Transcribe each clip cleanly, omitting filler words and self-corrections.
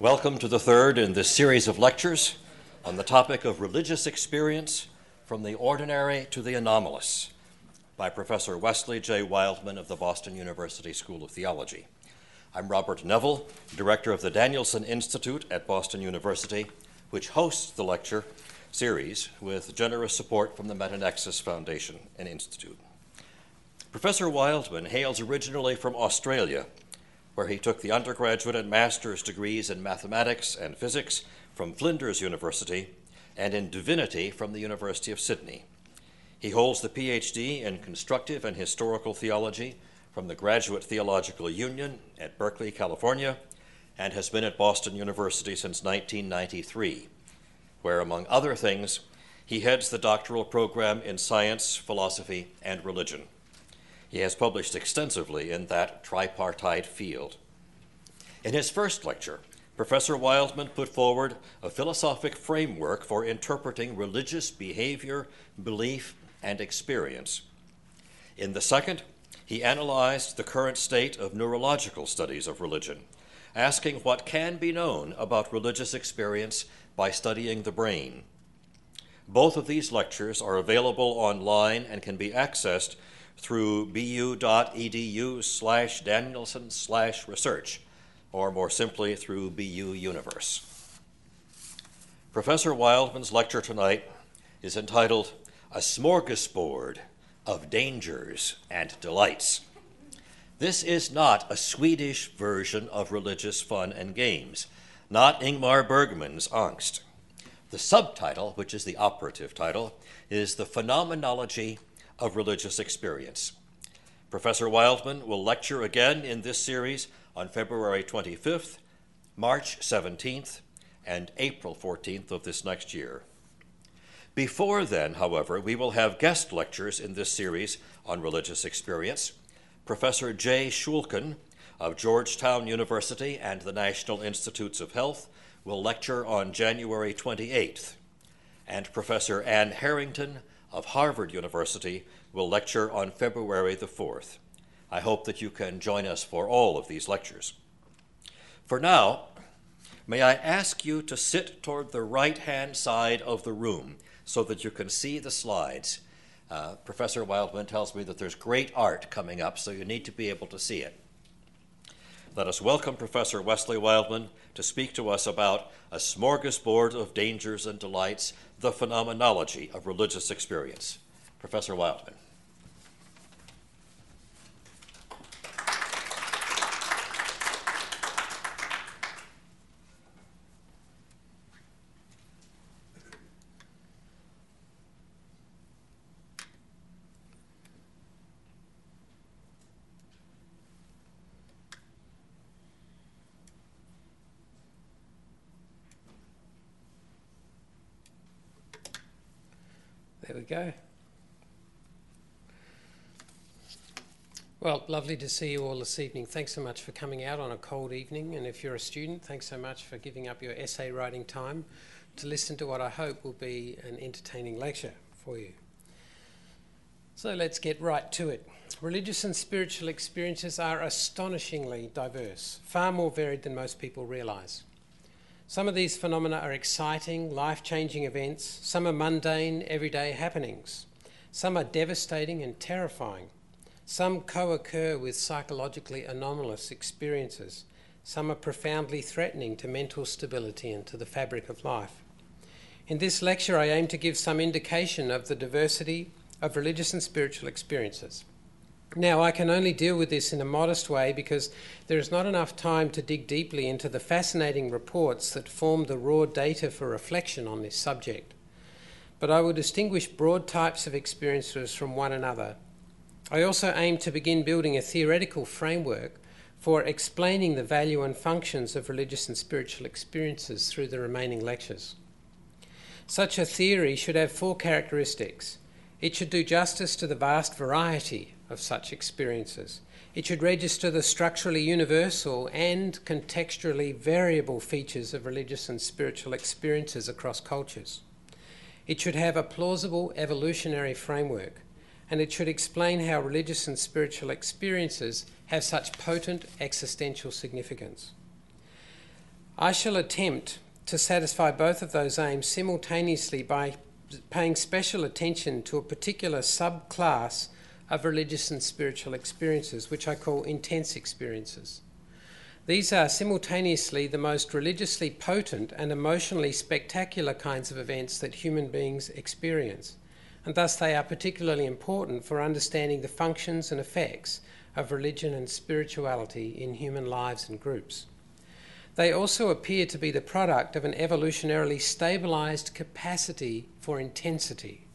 Welcome to the third in this series of lectures on the topic of religious experience from the ordinary to the anomalous by Professor Wesley J. Wildman of the Boston University School of Theology. I'm Robert Neville, director of the Danielson Institute at Boston University, which hosts the lecture series with generous support from the Metanexus Foundation and Institute. Professor Wildman hails originally from Australia, where he took the undergraduate and master's degrees in mathematics and physics from Flinders University and in divinity from the University of Sydney. He holds the PhD in constructive and historical theology from the Graduate Theological Union at Berkeley, California, and has been at Boston University since 1993, where, among other things, he heads the doctoral program in science, philosophy, and religion. He has published extensively in that tripartite field. In his first lecture, Professor Wildman put forward a philosophic framework for interpreting religious behavior, belief, and experience. In the second, he analyzed the current state of neurological studies of religion, asking what can be known about religious experience by studying the brain. Both of these lectures are available online and can be accessed through bu.edu/Danielson/research, or more simply through BU Universe. Professor Wildman's lecture tonight is entitled A Smorgasbord of Dangers and Delights. This is not a Swedish version of religious fun and games, not Ingmar Bergman's Angst. The subtitle, which is the operative title, is The Phenomenology of Religious Experience. Professor Wildman will lecture again in this series on February 25th, March 17th, and April 14th of this next year. Before then, however, we will have guest lectures in this series on religious experience. Professor Jay Shulkin of Georgetown University and the National Institutes of Health will lecture on January 28th, and Professor Anne Harrington of Harvard University will lecture on February the 4th. I hope that you can join us for all of these lectures. For now, may I ask you to sit toward the right-hand side of the room so that you can see the slides. Professor Wildman tells me that there's great art coming up, so you need to be able to see it. Let us welcome Professor Wesley Wildman to speak to us about A Smorgasbord of Dangers and Delights, the Phenomenology of Religious Experience. Professor Wildman. There we go. Well, lovely to see you all this evening. Thanks so much for coming out on a cold evening. And if you're a student, thanks so much for giving up your essay writing time to listen to what I hope will be an entertaining lecture for you. So let's get right to it. Religious and spiritual experiences are astonishingly diverse, far more varied than most people realize. Some of these phenomena are exciting, life-changing events. Some are mundane, everyday happenings. Some are devastating and terrifying. Some co-occur with psychologically anomalous experiences. Some are profoundly threatening to mental stability and to the fabric of life. In this lecture, I aim to give some indication of the diversity of religious and spiritual experiences. Now, I can only deal with this in a modest way because there is not enough time to dig deeply into the fascinating reports that form the raw data for reflection on this subject. But I will distinguish broad types of experiences from one another. I also aim to begin building a theoretical framework for explaining the value and functions of religious and spiritual experiences through the remaining lectures. Such a theory should have four characteristics. It should do justice to the vast variety of such experiences. It should register the structurally universal and contextually variable features of religious and spiritual experiences across cultures. It should have a plausible evolutionary framework, and it should explain how religious and spiritual experiences have such potent existential significance. I shall attempt to satisfy both of those aims simultaneously by paying special attention to a particular subclass of religious and spiritual experiences, which I call intense experiences. These are simultaneously the most religiously potent and emotionally spectacular kinds of events that human beings experience, and thus they are particularly important for understanding the functions and effects of religion and spirituality in human lives and groups. They also appear to be the product of an evolutionarily stabilized capacity for intensity,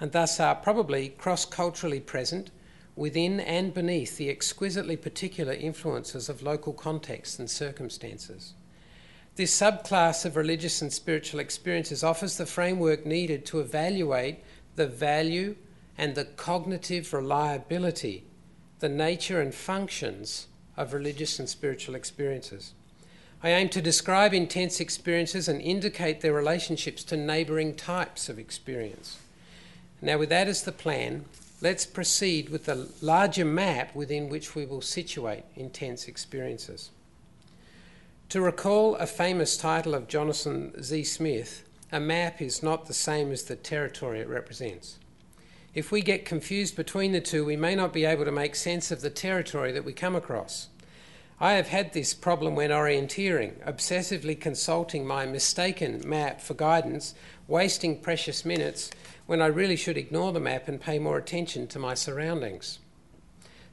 and thus are probably cross-culturally present within and beneath the exquisitely particular influences of local contexts and circumstances. This subclass of religious and spiritual experiences offers the framework needed to evaluate the value and the cognitive reliability, the nature and functions of religious and spiritual experiences. I aim to describe intense experiences and indicate their relationships to neighbouring types of experience. Now, with that as the plan, let's proceed with the larger map within which we will situate intense experiences. To recall a famous title of Jonathan Z. Smith, a map is not the same as the territory it represents. If we get confused between the two, we may not be able to make sense of the territory that we come across. I have had this problem when orienteering, obsessively consulting my mistaken map for guidance, wasting precious minutes when I really should ignore the map and pay more attention to my surroundings.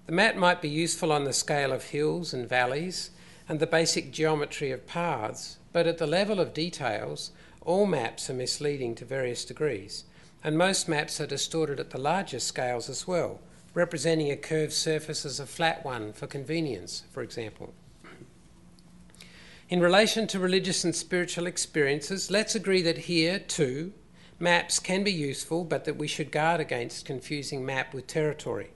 The map might be useful on the scale of hills and valleys and the basic geometry of paths, but at the level of details, all maps are misleading to various degrees, and most maps are distorted at the larger scales as well, representing a curved surface as a flat one for convenience, for example. In relation to religious and spiritual experiences, let's agree that here, too, maps can be useful, but that we should guard against confusing map with territory.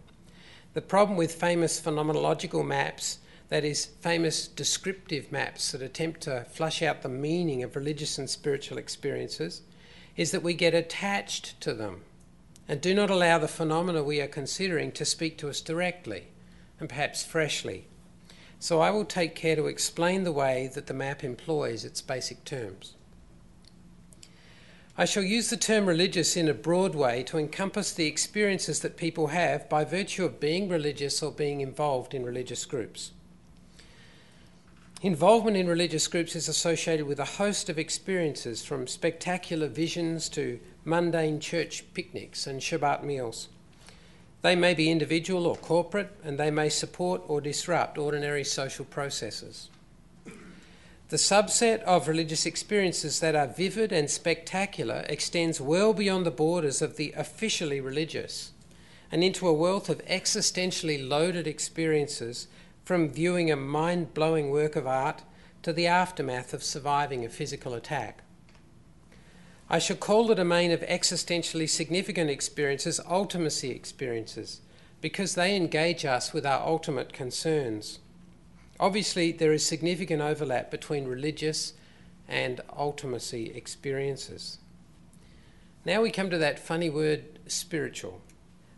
The problem with famous phenomenological maps, that is, famous descriptive maps that attempt to flush out the meaning of religious and spiritual experiences, is that we get attached to them and do not allow the phenomena we are considering to speak to us directly, and perhaps freshly. So I will take care to explain the way that the map employs its basic terms. I shall use the term religious in a broad way to encompass the experiences that people have by virtue of being religious or being involved in religious groups. Involvement in religious groups is associated with a host of experiences, from spectacular visions to mundane church picnics and Shabbat meals. They may be individual or corporate, and they may support or disrupt ordinary social processes. The subset of religious experiences that are vivid and spectacular extends well beyond the borders of the officially religious and into a wealth of existentially loaded experiences, from viewing a mind-blowing work of art to the aftermath of surviving a physical attack. I shall call the domain of existentially significant experiences ultimacy experiences, because they engage us with our ultimate concerns. Obviously, there is significant overlap between religious and ultimacy experiences. Now we come to that funny word, spiritual.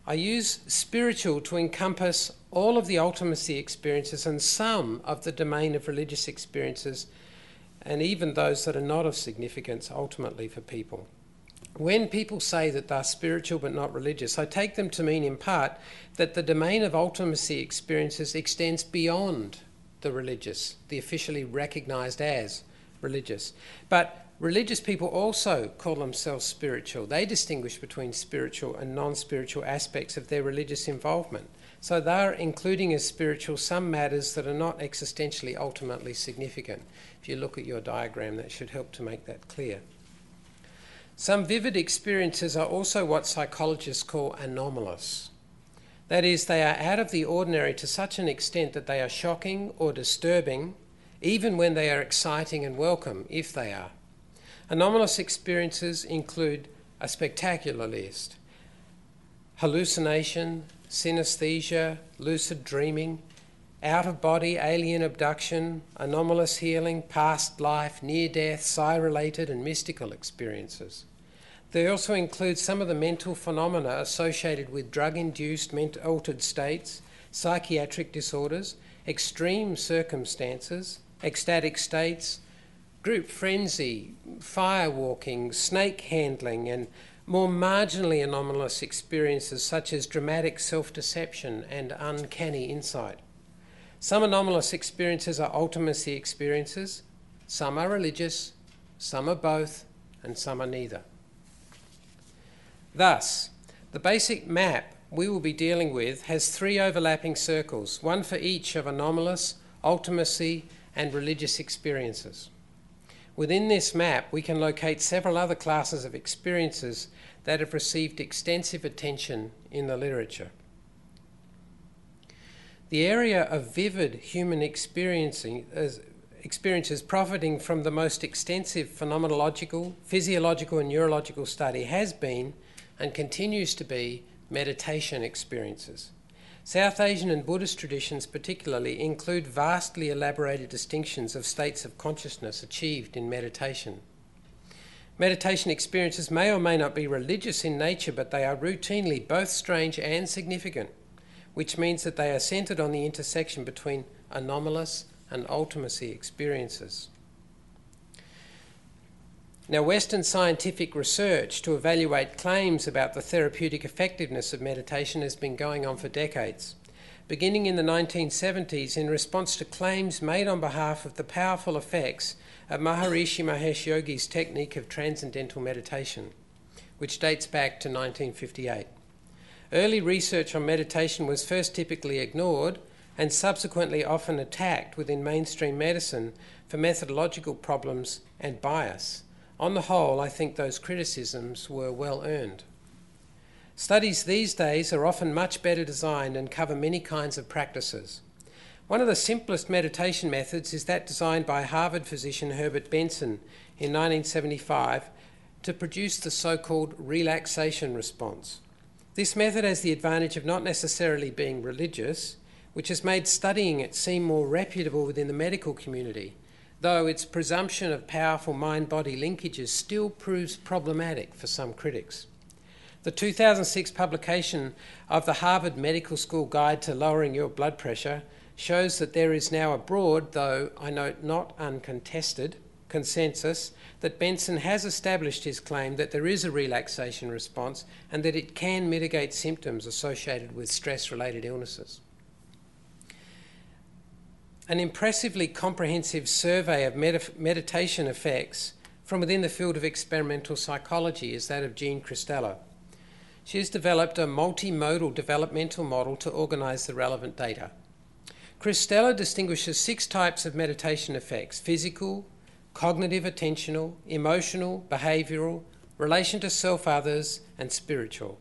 I use spiritual to encompass all of the ultimacy experiences and some of the domain of religious experiences, and even those that are not of significance ultimately for people. When people say that they're spiritual but not religious, I take them to mean in part that the domain of ultimacy experiences extends beyond the religious, the officially recognised as religious. But religious people also call themselves spiritual. They distinguish between spiritual and non-spiritual aspects of their religious involvement. So they're including as spiritual some matters that are not existentially ultimately significant. If you look at your diagram, that should help to make that clear. Some vivid experiences are also what psychologists call anomalous. That is, they are out of the ordinary to such an extent that they are shocking or disturbing, even when they are exciting and welcome, if they are. Anomalous experiences include a spectacular list: hallucination, synesthesia, lucid dreaming, out-of-body alien abduction, anomalous healing, past life, near-death, psi-related and mystical experiences. They also include some of the mental phenomena associated with drug-induced altered states, psychiatric disorders, extreme circumstances, ecstatic states, group frenzy, firewalking, snake handling, and more marginally anomalous experiences such as dramatic self-deception and uncanny insight. Some anomalous experiences are ultimacy experiences, some are religious, some are both, and some are neither. Thus, the basic map we will be dealing with has three overlapping circles, one for each of anomalous, ultimacy, and religious experiences. Within this map, we can locate several other classes of experiences that have received extensive attention in the literature. The area of vivid human experiences profiting from the most extensive phenomenological, physiological, and neurological study has been and continues to be meditation experiences. South Asian and Buddhist traditions particularly include vastly elaborated distinctions of states of consciousness achieved in meditation. Meditation experiences may or may not be religious in nature, but they are routinely both strange and significant, which means that they are centered on the intersection between anomalous and ultimacy experiences. Now, Western scientific research to evaluate claims about the therapeutic effectiveness of meditation has been going on for decades, beginning in the 1970s in response to claims made on behalf of the powerful effects of Maharishi Mahesh Yogi's technique of transcendental meditation, which dates back to 1958. Early research on meditation was first typically ignored and subsequently often attacked within mainstream medicine for methodological problems and bias. On the whole, I think those criticisms were well earned. Studies these days are often much better designed and cover many kinds of practices. One of the simplest meditation methods is that designed by Harvard physician Herbert Benson in 1975 to produce the so-called relaxation response. This method has the advantage of not necessarily being religious, which has made studying it seem more reputable within the medical community, though its presumption of powerful mind-body linkages still proves problematic for some critics. The 2006 publication of the Harvard Medical School Guide to Lowering Your Blood Pressure shows that there is now a broad, though I note not uncontested, consensus that Benson has established his claim that there is a relaxation response and that it can mitigate symptoms associated with stress-related illnesses. An impressively comprehensive survey of meditation effects from within the field of experimental psychology is that of Jean Christella. She has developed a multimodal developmental model to organize the relevant data. Christella distinguishes six types of meditation effects: physical, cognitive attentional, emotional, behavioral, relation to self, others, and spiritual.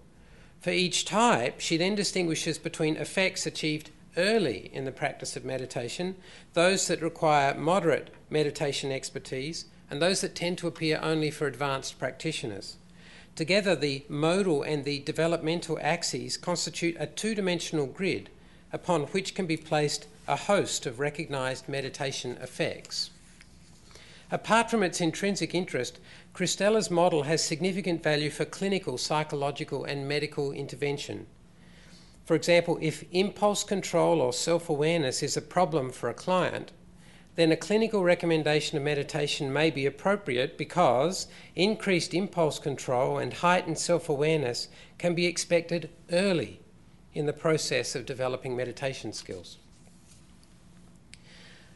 For each type, she then distinguishes between effects achieved early in the practice of meditation, those that require moderate meditation expertise, and those that tend to appear only for advanced practitioners. Together, the modal and the developmental axes constitute a two-dimensional grid upon which can be placed a host of recognized meditation effects. Apart from its intrinsic interest, Christella's model has significant value for clinical, psychological, and medical intervention. For example, if impulse control or self-awareness is a problem for a client, then a clinical recommendation of meditation may be appropriate because increased impulse control and heightened self-awareness can be expected early in the process of developing meditation skills.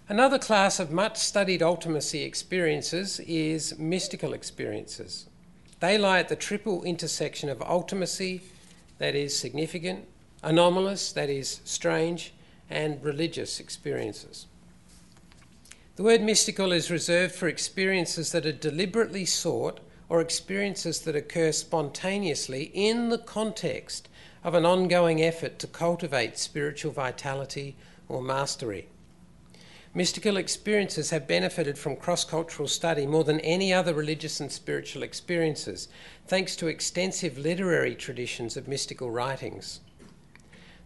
Another class of much-studied ultimacy experiences is mystical experiences. They lie at the triple intersection of ultimacy, that is significant, anomalous, that is strange, and religious experiences. The word mystical is reserved for experiences that are deliberately sought or experiences that occur spontaneously in the context of an ongoing effort to cultivate spiritual vitality or mastery. Mystical experiences have benefited from cross-cultural study more than any other religious and spiritual experiences, thanks to extensive literary traditions of mystical writings.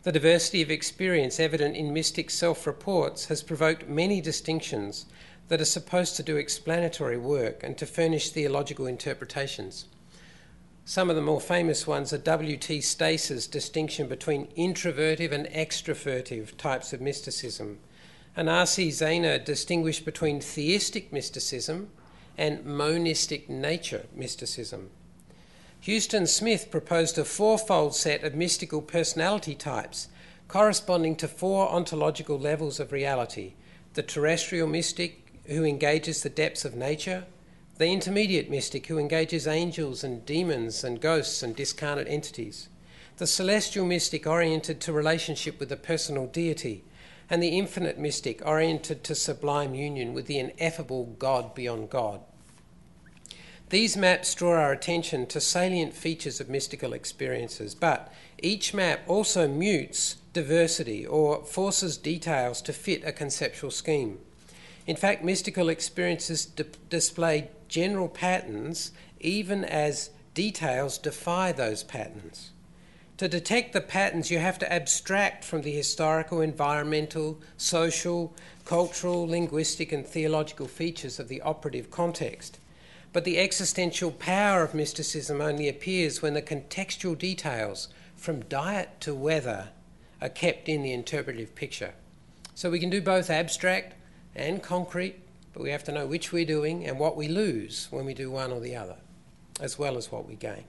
The diversity of experience evident in mystic self-reports has provoked many distinctions that are supposed to do explanatory work and to furnish theological interpretations. Some of the more famous ones are W.T. Stace's distinction between introvertive and extrovertive types of mysticism, and R. C. Zaehner distinguished between theistic mysticism and monistic nature mysticism. Huston Smith proposed a fourfold set of mystical personality types corresponding to four ontological levels of reality: the terrestrial mystic, who engages the depths of nature; the intermediate mystic, who engages angels and demons and ghosts and discarnate entities; the celestial mystic, oriented to relationship with the personal deity; and the infinite mystic, oriented to sublime union with the ineffable God beyond God. These maps draw our attention to salient features of mystical experiences, but each map also mutes diversity or forces details to fit a conceptual scheme. In fact, mystical experiences display general patterns even as details defy those patterns. To detect the patterns, you have to abstract from the historical, environmental, social, cultural, linguistic, and theological features of the operative context. But the existential power of mysticism only appears when the contextual details, from diet to weather, are kept in the interpretive picture. So we can do both abstract and concrete, but we have to know which we're doing and what we lose when we do one or the other, as well as what we gain.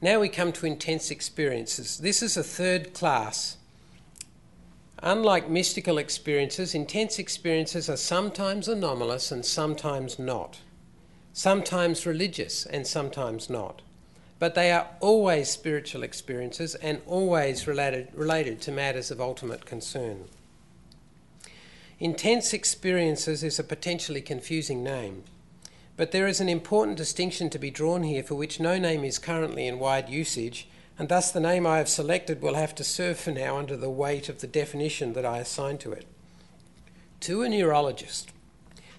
Now we come to intense experiences. This is a third class. Unlike mystical experiences, intense experiences are sometimes anomalous and sometimes not, sometimes religious and sometimes not, but they are always spiritual experiences and always related to matters of ultimate concern. Intense experiences is a potentially confusing name, but there is an important distinction to be drawn here for which no name is currently in wide usage, and thus the name I have selected will have to serve for now under the weight of the definition that I assign to it. To a neurologist,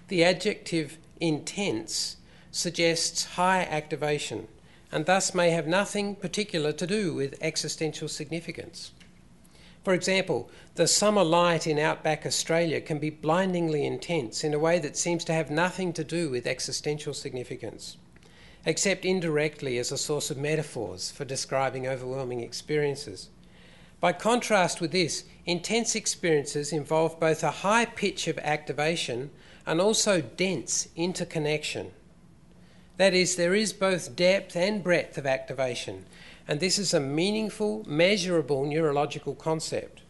the adjective intense suggests high activation, and thus may have nothing particular to do with existential significance. For example, the summer light in outback Australia can be blindingly intense in a way that seems to have nothing to do with existential significance, except indirectly as a source of metaphors for describing overwhelming experiences. By contrast with this, intense experiences involve both a high pitch of activation and also dense interconnection. That is, there is both depth and breadth of activation, and this is a meaningful, measurable neurological concept.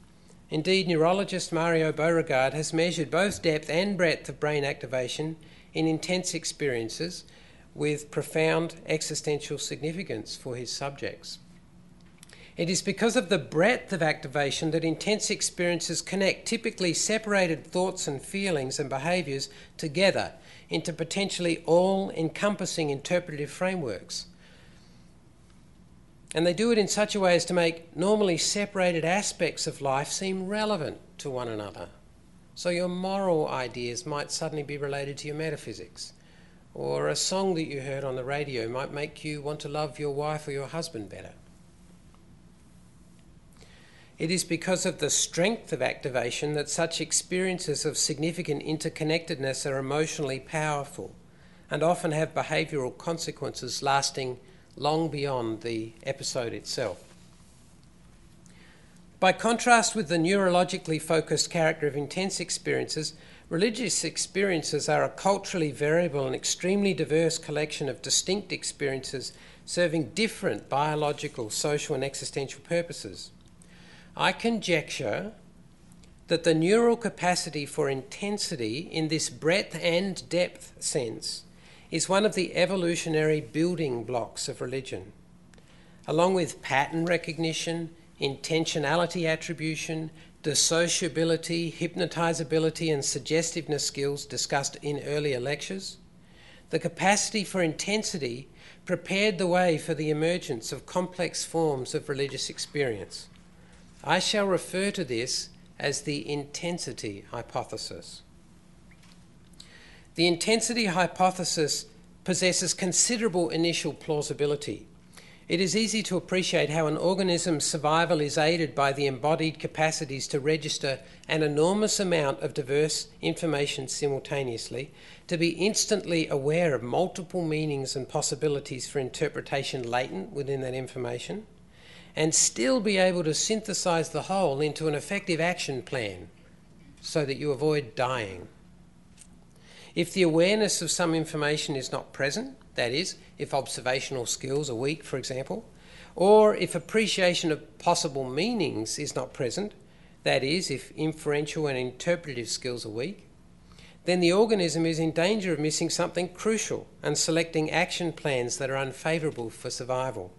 Indeed, neurologist Mario Beauregard has measured both depth and breadth of brain activation in intense experiences with profound existential significance for his subjects. It is because of the breadth of activation that intense experiences connect typically separated thoughts and feelings and behaviours together into potentially all-encompassing interpretive frameworks. And they do it in such a way as to make normally separated aspects of life seem relevant to one another. So your moral ideas might suddenly be related to your metaphysics, or a song that you heard on the radio might make you want to love your wife or your husband better. It is because of the strength of activation that such experiences of significant interconnectedness are emotionally powerful and often have behavioural consequences lasting long beyond the episode itself. By contrast with the neurologically focused character of intense experiences, religious experiences are a culturally variable and extremely diverse collection of distinct experiences serving different biological, social, and existential purposes. I conjecture that the neural capacity for intensity in this breadth and depth sense is one of the evolutionary building blocks of religion. Along with pattern recognition, intentionality attribution, dissociability, hypnotizability, and suggestiveness skills discussed in earlier lectures, the capacity for intensity prepared the way for the emergence of complex forms of religious experience. I shall refer to this as the intensity hypothesis. The intensity hypothesis possesses considerable initial plausibility. It is easy to appreciate how an organism's survival is aided by the embodied capacities to register an enormous amount of diverse information simultaneously, to be instantly aware of multiple meanings and possibilities for interpretation latent within that information, and still be able to synthesize the whole into an effective action plan so that you avoid dying. If the awareness of some information is not present, that is, if observational skills are weak, for example, or if appreciation of possible meanings is not present, that is, if inferential and interpretative skills are weak, then the organism is in danger of missing something crucial and selecting action plans that are unfavourable for survival.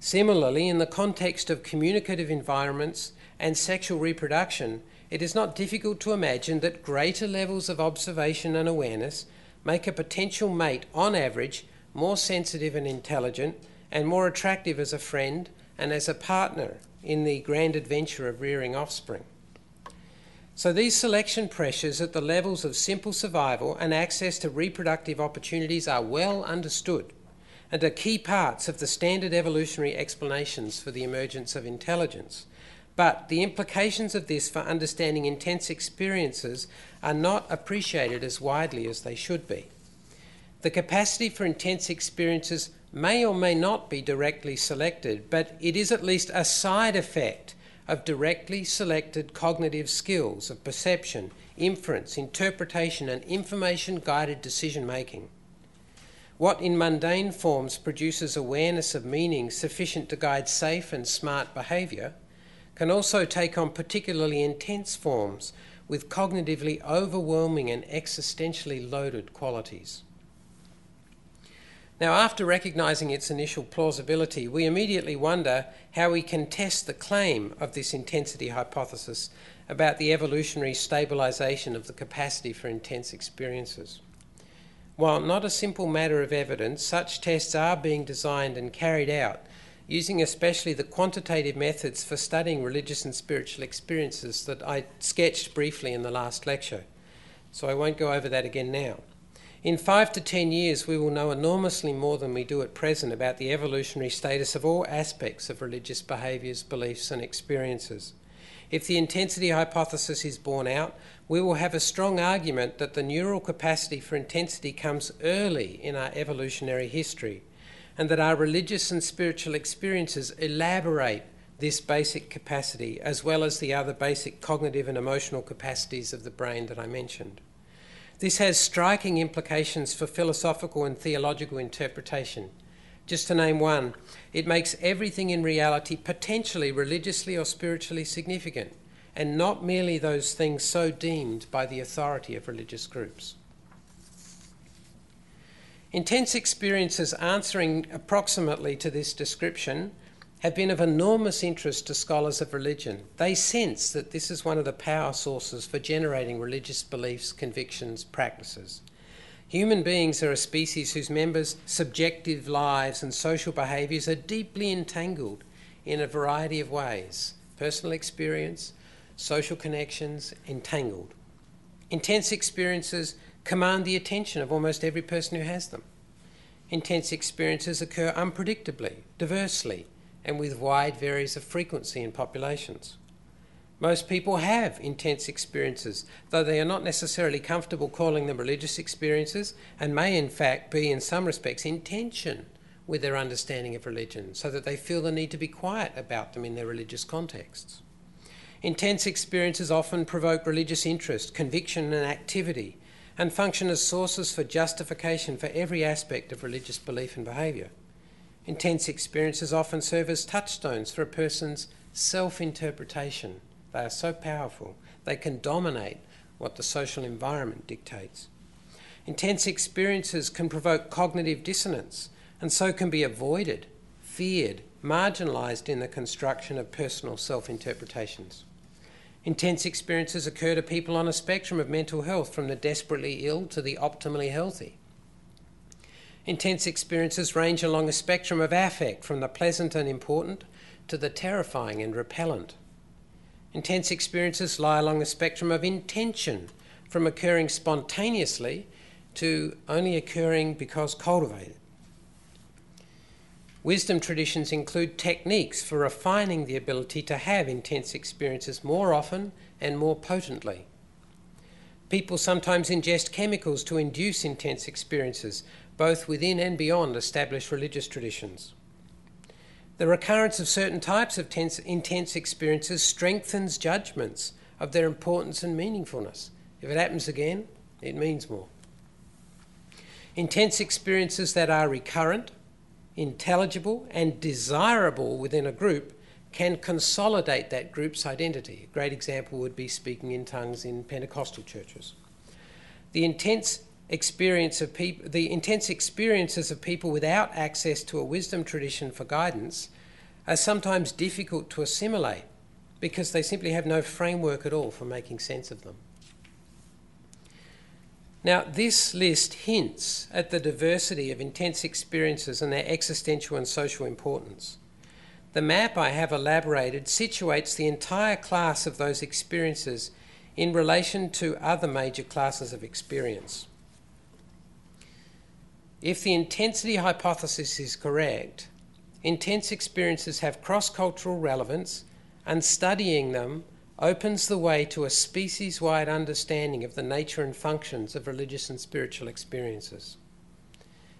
Similarly, in the context of communicative environments and sexual reproduction, it is not difficult to imagine that greater levels of observation and awareness make a potential mate, on average, more sensitive and intelligent and more attractive as a friend and as a partner in the grand adventure of rearing offspring. So these selection pressures at the levels of simple survival and access to reproductive opportunities are well understood and are key parts of the standard evolutionary explanations for the emergence of intelligence. But the implications of this for understanding intense experiences are not appreciated as widely as they should be. The capacity for intense experiences may or may not be directly selected, but it is at least a side effect of directly selected cognitive skills of perception, inference, interpretation, and information-guided decision-making. What in mundane forms produces awareness of meaning sufficient to guide safe and smart behaviour can also take on particularly intense forms with cognitively overwhelming and existentially loaded qualities. Now, after recognising its initial plausibility, we immediately wonder how we can test the claim of this intensity hypothesis about the evolutionary stabilisation of the capacity for intense experiences. While not a simple matter of evidence, such tests are being designed and carried out, using especially the quantitative methods for studying religious and spiritual experiences that I sketched briefly in the last lecture. So I won't go over that again now. In 5 to 10 years, we will know enormously more than we do at present about the evolutionary status of all aspects of religious behaviours, beliefs and experiences. If the intensity hypothesis is borne out, we will have a strong argument that the neural capacity for intensity comes early in our evolutionary history, and that our religious and spiritual experiences elaborate this basic capacity as well as the other basic cognitive and emotional capacities of the brain that I mentioned. This has striking implications for philosophical and theological interpretation. Just to name one, it makes everything in reality potentially religiously or spiritually significant, and not merely those things so deemed by the authority of religious groups. Intense experiences answering approximately to this description have been of enormous interest to scholars of religion. They sense that this is one of the power sources for generating religious beliefs, convictions, practices. Human beings are a species whose members' subjective lives and social behaviours are deeply entangled in a variety of ways. Personal experience, social connections, entangled. Intense experiences command the attention of almost every person who has them. Intense experiences occur unpredictably, diversely, and with wide varies of frequency in populations. Most people have intense experiences, though they are not necessarily comfortable calling them religious experiences, and may in fact be in some respects in tension with their understanding of religion, so that they feel the need to be quiet about them in their religious contexts. Intense experiences often provoke religious interest, conviction and activity, and function as sources for justification for every aspect of religious belief and behaviour. Intense experiences often serve as touchstones for a person's self-interpretation. They are so powerful, they can dominate what the social environment dictates. Intense experiences can provoke cognitive dissonance and so can be avoided, feared, marginalised in the construction of personal self-interpretations. Intense experiences occur to people on a spectrum of mental health, from the desperately ill to the optimally healthy. Intense experiences range along a spectrum of affect, from the pleasant and important to the terrifying and repellent. Intense experiences lie along a spectrum of intention, from occurring spontaneously to only occurring because cultivated. Wisdom traditions include techniques for refining the ability to have intense experiences more often and more potently. People sometimes ingest chemicals to induce intense experiences, both within and beyond established religious traditions. The recurrence of certain types of intense experiences strengthens judgments of their importance and meaningfulness. If it happens again, it means more. Intense experiences that are recurrent, intelligible, and desirable within a group can consolidate that group's identity. A great example would be speaking in tongues in Pentecostal churches. The intense experiences of people without access to a wisdom tradition for guidance are sometimes difficult to assimilate because they simply have no framework at all for making sense of them. Now, this list hints at the diversity of intense experiences and their existential and social importance. The map I have elaborated situates the entire class of those experiences in relation to other major classes of experience. If the intensity hypothesis is correct, intense experiences have cross-cultural relevance, and studying them opens the way to a species-wide understanding of the nature and functions of religious and spiritual experiences.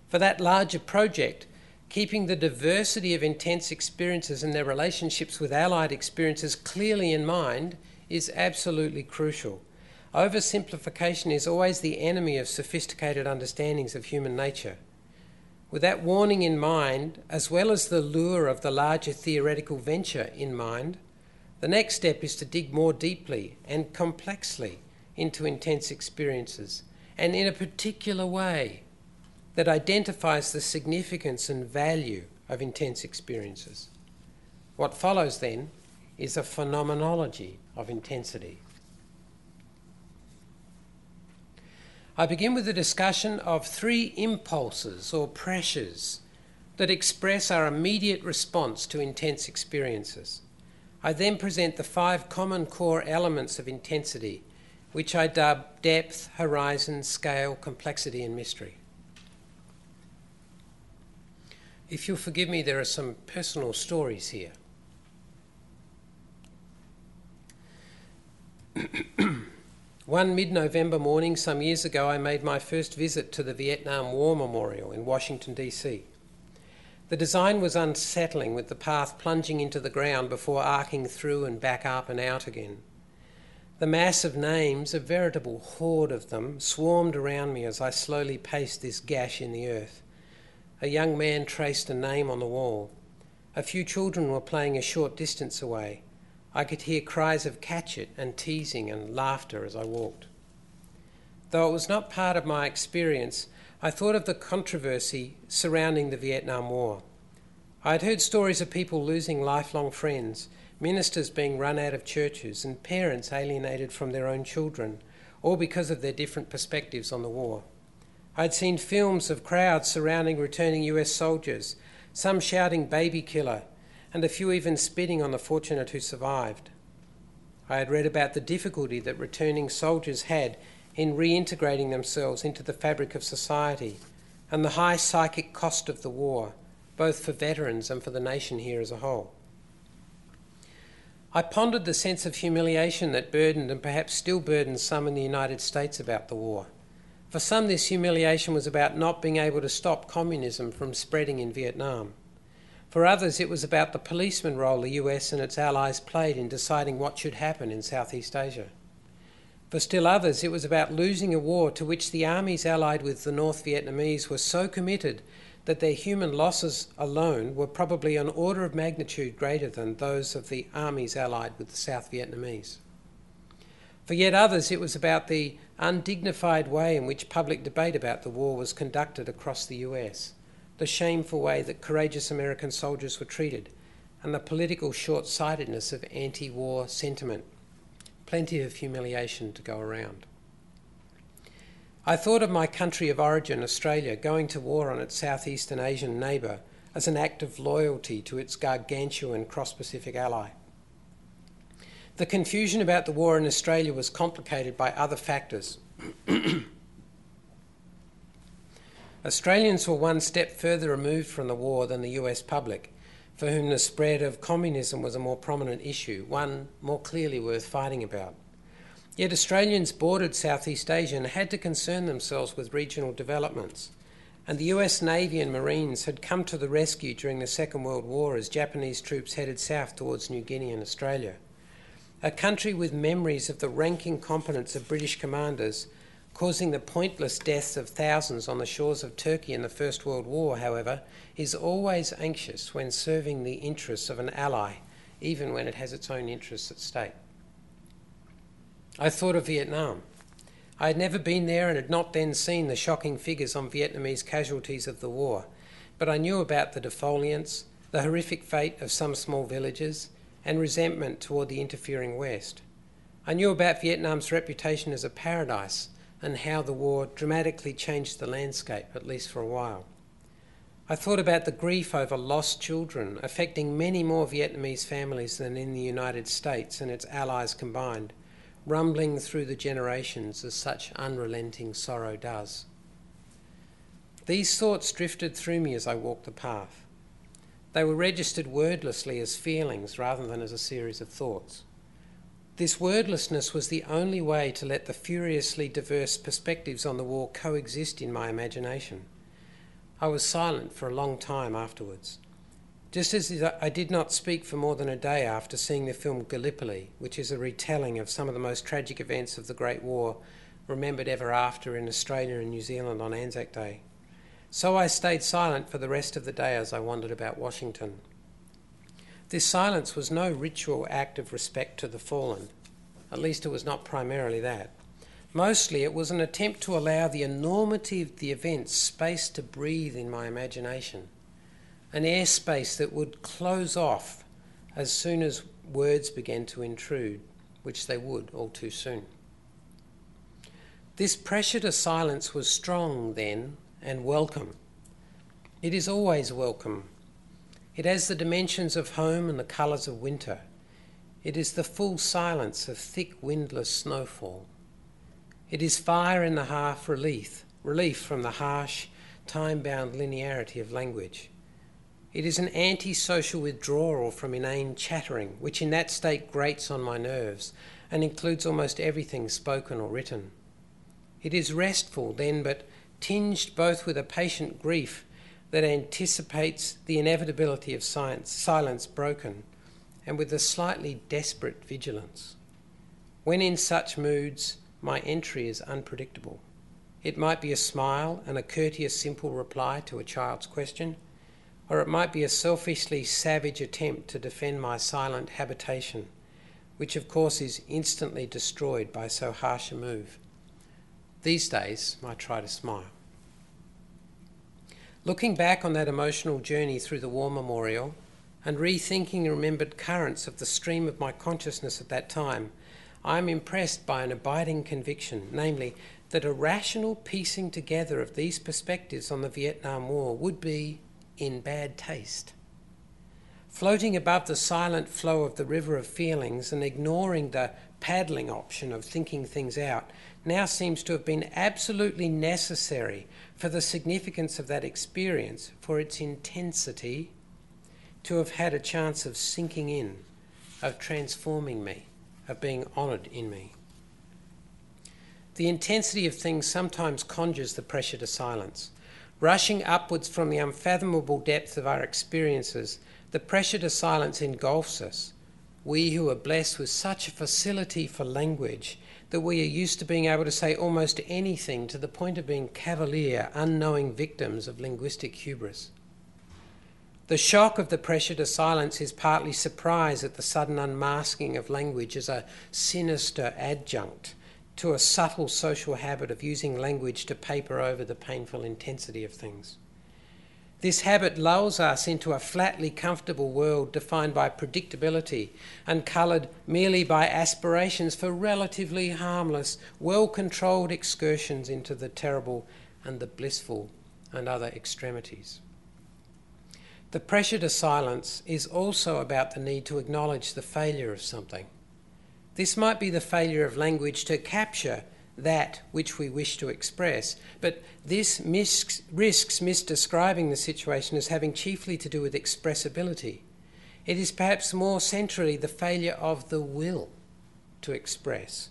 For that larger project, keeping the diversity of intense experiences and their relationships with allied experiences clearly in mind is absolutely crucial. Oversimplification is always the enemy of sophisticated understandings of human nature. With that warning in mind, as well as the lure of the larger theoretical venture in mind, the next step is to dig more deeply and complexly into intense experiences, and in a particular way that identifies the significance and value of intense experiences. What follows then is a phenomenology of intensity. I begin with a discussion of three impulses or pressures that express our immediate response to intense experiences. I then present the five common core elements of intensity, which I dub depth, horizon, scale, complexity, and mystery. If you'll forgive me, there are some personal stories here. One mid-November morning some years ago, I made my first visit to the Vietnam War Memorial in Washington, D.C. The design was unsettling, with the path plunging into the ground before arcing through and back up and out again. The mass of names, a veritable horde of them, swarmed around me as I slowly paced this gash in the earth. A young man traced a name on the wall. A few children were playing a short distance away. I could hear cries of "catch it" and teasing and laughter as I walked. Though it was not part of my experience, I thought of the controversy surrounding the Vietnam War. I had heard stories of people losing lifelong friends, ministers being run out of churches, and parents alienated from their own children, all because of their different perspectives on the war. I'd seen films of crowds surrounding returning US soldiers, some shouting "baby killer," and a few even spitting on the fortunate who survived. I had read about the difficulty that returning soldiers had in reintegrating themselves into the fabric of society, and the high psychic cost of the war, both for veterans and for the nation here as a whole. I pondered the sense of humiliation that burdened and perhaps still burdens some in the United States about the war. For some, this humiliation was about not being able to stop communism from spreading in Vietnam. For others, it was about the policeman role the US and its allies played in deciding what should happen in Southeast Asia. For still others, it was about losing a war to which the armies allied with the North Vietnamese were so committed that their human losses alone were probably an order of magnitude greater than those of the armies allied with the South Vietnamese. For yet others, it was about the undignified way in which public debate about the war was conducted across the US, the shameful way that courageous American soldiers were treated, and the political short-sightedness of anti-war sentiment. Plenty of humiliation to go around. I thought of my country of origin, Australia, going to war on its Southeastern Asian neighbour as an act of loyalty to its gargantuan cross-Pacific ally. The confusion about the war in Australia was complicated by other factors. Australians were one step further removed from the war than the US public, for whom the spread of communism was a more prominent issue, one more clearly worth fighting about. Yet Australians bordered Southeast Asia and had to concern themselves with regional developments, and the US Navy and Marines had come to the rescue during the Second World War as Japanese troops headed south towards New Guinea and Australia. A country with memories of the rank incompetence of British commanders, causing the pointless deaths of thousands on the shores of Turkey in the First World War, however, is always anxious when serving the interests of an ally, even when it has its own interests at stake. I thought of Vietnam. I had never been there and had not then seen the shocking figures on Vietnamese casualties of the war, but I knew about the defoliants, the horrific fate of some small villages, and resentment toward the interfering West. I knew about Vietnam's reputation as a paradise and how the war dramatically changed the landscape, at least for a while. I thought about the grief over lost children, affecting many more Vietnamese families than in the United States and its allies combined, rumbling through the generations as such unrelenting sorrow does. These thoughts drifted through me as I walked the path. They were registered wordlessly as feelings rather than as a series of thoughts. This wordlessness was the only way to let the furiously diverse perspectives on the war coexist in my imagination. I was silent for a long time afterwards, just as I did not speak for more than a day after seeing the film Gallipoli, which is a retelling of some of the most tragic events of the Great War, remembered ever after in Australia and New Zealand on Anzac Day. So I stayed silent for the rest of the day as I wandered about Washington. This silence was no ritual act of respect to the fallen. At least it was not primarily that. Mostly it was an attempt to allow the enormity of the events space to breathe in my imagination, an airspace that would close off as soon as words began to intrude, which they would all too soon. This pressure to silence was strong then and welcome. It is always welcome. It has the dimensions of home and the colours of winter. It is the full silence of thick, windless snowfall. It is fire in the half, relief from the harsh, time-bound linearity of language. It is an anti-social withdrawal from inane chattering, which in that state grates on my nerves and includes almost everything spoken or written. It is restful then, but tinged both with a patient grief that anticipates the inevitability of silence broken, and with a slightly desperate vigilance. When in such moods, my entry is unpredictable. It might be a smile and a courteous simple reply to a child's question, or it might be a selfishly savage attempt to defend my silent habitation, which of course is instantly destroyed by so harsh a move. These days, I try to smile. Looking back on that emotional journey through the war memorial and rethinking remembered currents of the stream of my consciousness at that time, I am impressed by an abiding conviction, namely that a rational piecing together of these perspectives on the Vietnam War would be in bad taste. Floating above the silent flow of the river of feelings and ignoring the paddling option of thinking things out now seems to have been absolutely necessary for the significance of that experience, for its intensity, to have had a chance of sinking in, of transforming me, of being honoured in me. The intensity of things sometimes conjures the pressure to silence. Rushing upwards from the unfathomable depth of our experiences, the pressure to silence engulfs us. We who are blessed with such a facility for language that we are used to being able to say almost anything to the point of being cavalier, unknowing victims of linguistic hubris. The shock of the pressure to silence is partly surprise at the sudden unmasking of language as a sinister adjunct to a subtle social habit of using language to paper over the painful intensity of things. This habit lulls us into a flatly comfortable world defined by predictability and coloured merely by aspirations for relatively harmless, well-controlled excursions into the terrible and the blissful and other extremities. The pressure to silence is also about the need to acknowledge the failure of something. This might be the failure of language to capture that which we wish to express, but this risks misdescribing the situation as having chiefly to do with expressibility. It is perhaps more centrally the failure of the will to express.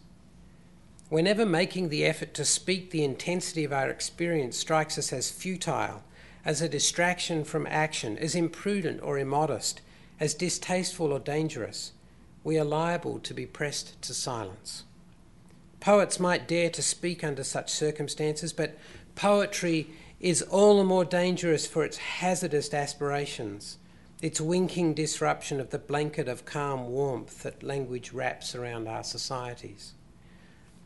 Whenever making the effort to speak the intensity of our experience strikes us as futile, as a distraction from action, as imprudent or immodest, as distasteful or dangerous, we are liable to be pressed to silence. Poets might dare to speak under such circumstances, but poetry is all the more dangerous for its hazardous aspirations, its winking disruption of the blanket of calm warmth that language wraps around our societies.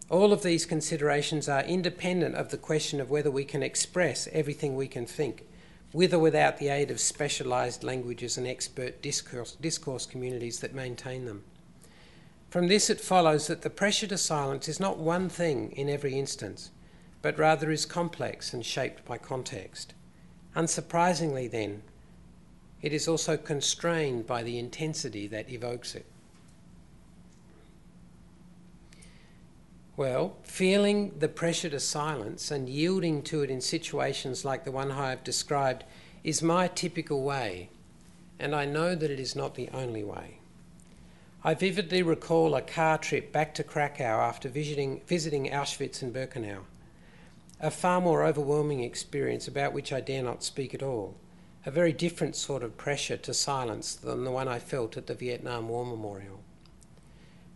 All of these considerations are independent of the question of whether we can express everything we can think, with or without the aid of specialised languages and expert discourse communities that maintain them. From this it follows that the pressure to silence is not one thing in every instance, but rather is complex and shaped by context. Unsurprisingly then, it is also constrained by the intensity that evokes it. Well, feeling the pressure to silence and yielding to it in situations like the one I have described is my typical way, and I know that it is not the only way. I vividly recall a car trip back to Krakow after visiting Auschwitz and Birkenau, a far more overwhelming experience about which I dare not speak at all, a very different sort of pressure to silence than the one I felt at the Vietnam War Memorial.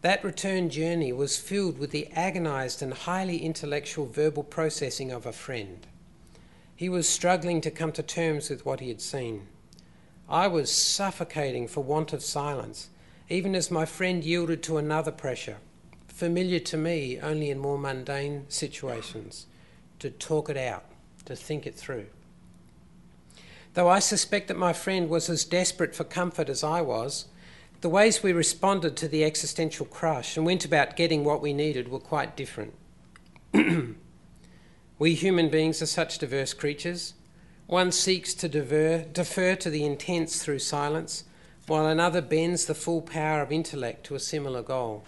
That return journey was filled with the agonised and highly intellectual verbal processing of a friend. He was struggling to come to terms with what he had seen. I was suffocating for want of silence, even as my friend yielded to another pressure, familiar to me only in more mundane situations, to talk it out, to think it through. Though I suspect that my friend was as desperate for comfort as I was, the ways we responded to the existential crush and went about getting what we needed were quite different. We human beings are such diverse creatures. One seeks to defer to the intense through silence, while another bends the full power of intellect to a similar goal.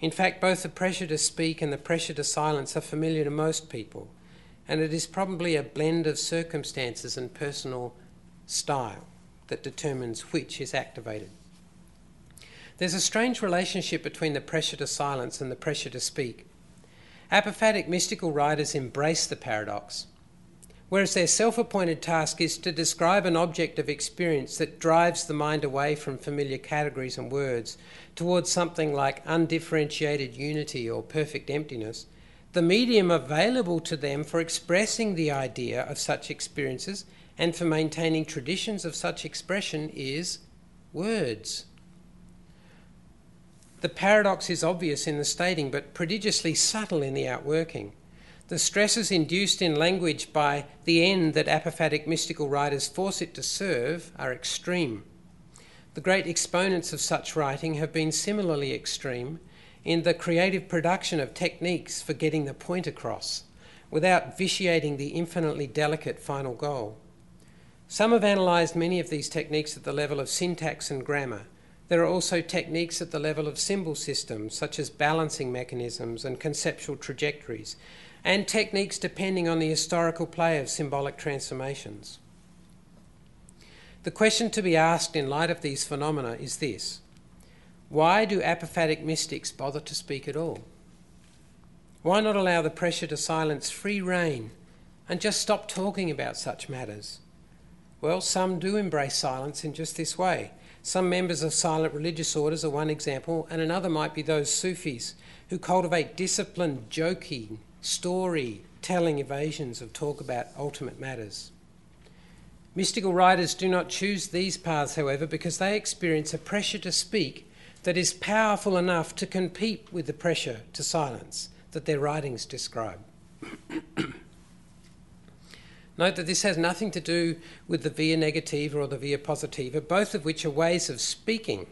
In fact, both the pressure to speak and the pressure to silence are familiar to most people, and it is probably a blend of circumstances and personal style that determines which is activated. There's a strange relationship between the pressure to silence and the pressure to speak. Apophatic mystical writers embrace the paradox. Whereas their self-appointed task is to describe an object of experience that drives the mind away from familiar categories and words towards something like undifferentiated unity or perfect emptiness, the medium available to them for expressing the idea of such experiences and for maintaining traditions of such expression is words. The paradox is obvious in the stating, but prodigiously subtle in the outworking. The stresses induced in language by the end that apophatic mystical writers force it to serve are extreme. The great exponents of such writing have been similarly extreme in the creative production of techniques for getting the point across, without vitiating the infinitely delicate final goal. Some have analysed many of these techniques at the level of syntax and grammar. There are also techniques at the level of symbol systems, such as balancing mechanisms and conceptual trajectories, and techniques depending on the historical play of symbolic transformations. The question to be asked in light of these phenomena is this: why do apophatic mystics bother to speak at all? Why not allow the pressure to silence free rein and just stop talking about such matters? Well, some do embrace silence in just this way. Some members of silent religious orders are one example, and another might be those Sufis who cultivate disciplined, joking, story-telling evasions of talk about ultimate matters. Mystical writers do not choose these paths, however, because they experience a pressure to speak that is powerful enough to compete with the pressure to silence that their writings describe. Note that this has nothing to do with the via negativa or the via positiva, both of which are ways of speaking.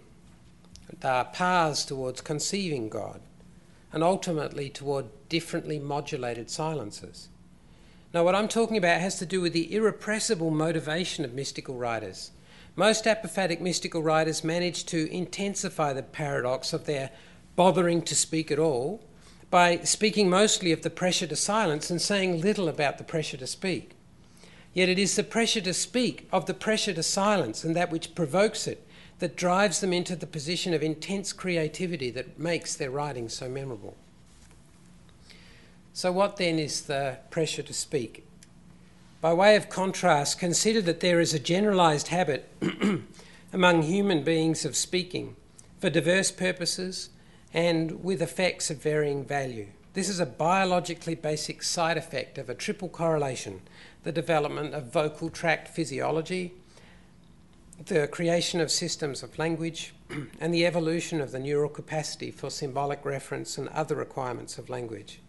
They are paths towards conceiving God and ultimately toward differently modulated silences. Now, what I'm talking about has to do with the irrepressible motivation of mystical writers. Most apophatic mystical writers manage to intensify the paradox of their bothering to speak at all by speaking mostly of the pressure to silence and saying little about the pressure to speak. Yet it is the pressure to speak of the pressure to silence and that which provokes it that drives them into the position of intense creativity that makes their writing so memorable. So what then is the pressure to speak? By way of contrast, consider that there is a generalized habit among human beings of speaking for diverse purposes and with effects of varying value. This is a biologically basic side effect of a triple correlation: the development of vocal tract physiology, the creation of systems of language, and the evolution of the neural capacity for symbolic reference and other requirements of language.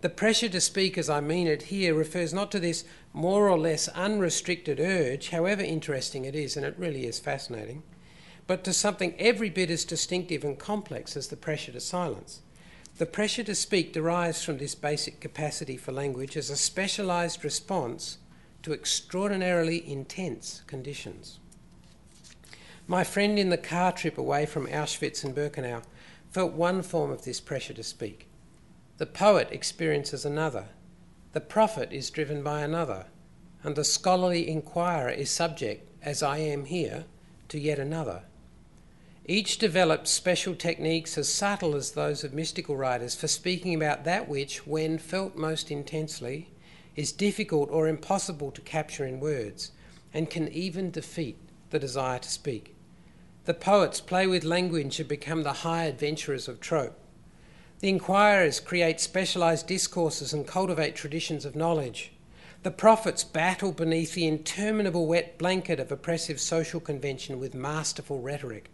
The pressure to speak, as I mean it here, refers not to this more or less unrestricted urge, however interesting it is, and it really is fascinating, but to something every bit as distinctive and complex as the pressure to silence. The pressure to speak derives from this basic capacity for language as a specialized response to extraordinarily intense conditions. My friend in the car trip away from Auschwitz and Birkenau felt one form of this pressure to speak. The poet experiences another. The prophet is driven by another. And the scholarly inquirer is subject, as I am here, to yet another. Each develops special techniques as subtle as those of mystical writers for speaking about that which, when felt most intensely, is difficult or impossible to capture in words, and can even defeat the desire to speak. The poets play with language and become the high adventurers of trope. The inquirers create specialized discourses and cultivate traditions of knowledge. The prophets battle beneath the interminable wet blanket of oppressive social convention with masterful rhetoric.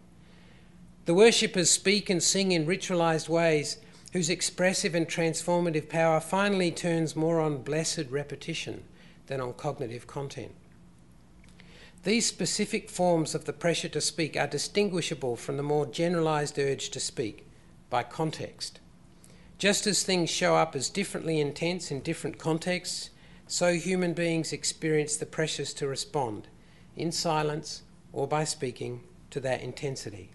The worshippers speak and sing in ritualized ways whose expressive and transformative power finally turns more on blessed repetition than on cognitive content. These specific forms of the pressure to speak are distinguishable from the more generalized urge to speak by context. Just as things show up as differently intense in different contexts, so human beings experience the pressures to respond in silence or by speaking to that intensity.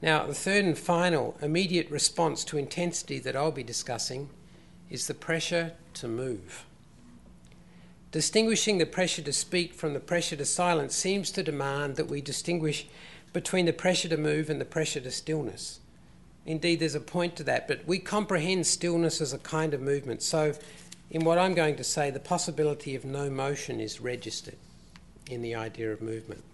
Now, the third and final immediate response to intensity that I'll be discussing is the pressure to move. Distinguishing the pressure to speak from the pressure to silence seems to demand that we distinguish between the pressure to move and the pressure to stillness. Indeed, there's a point to that, but we comprehend stillness as a kind of movement. So in what I'm going to say, the possibility of no motion is registered in the idea of movement.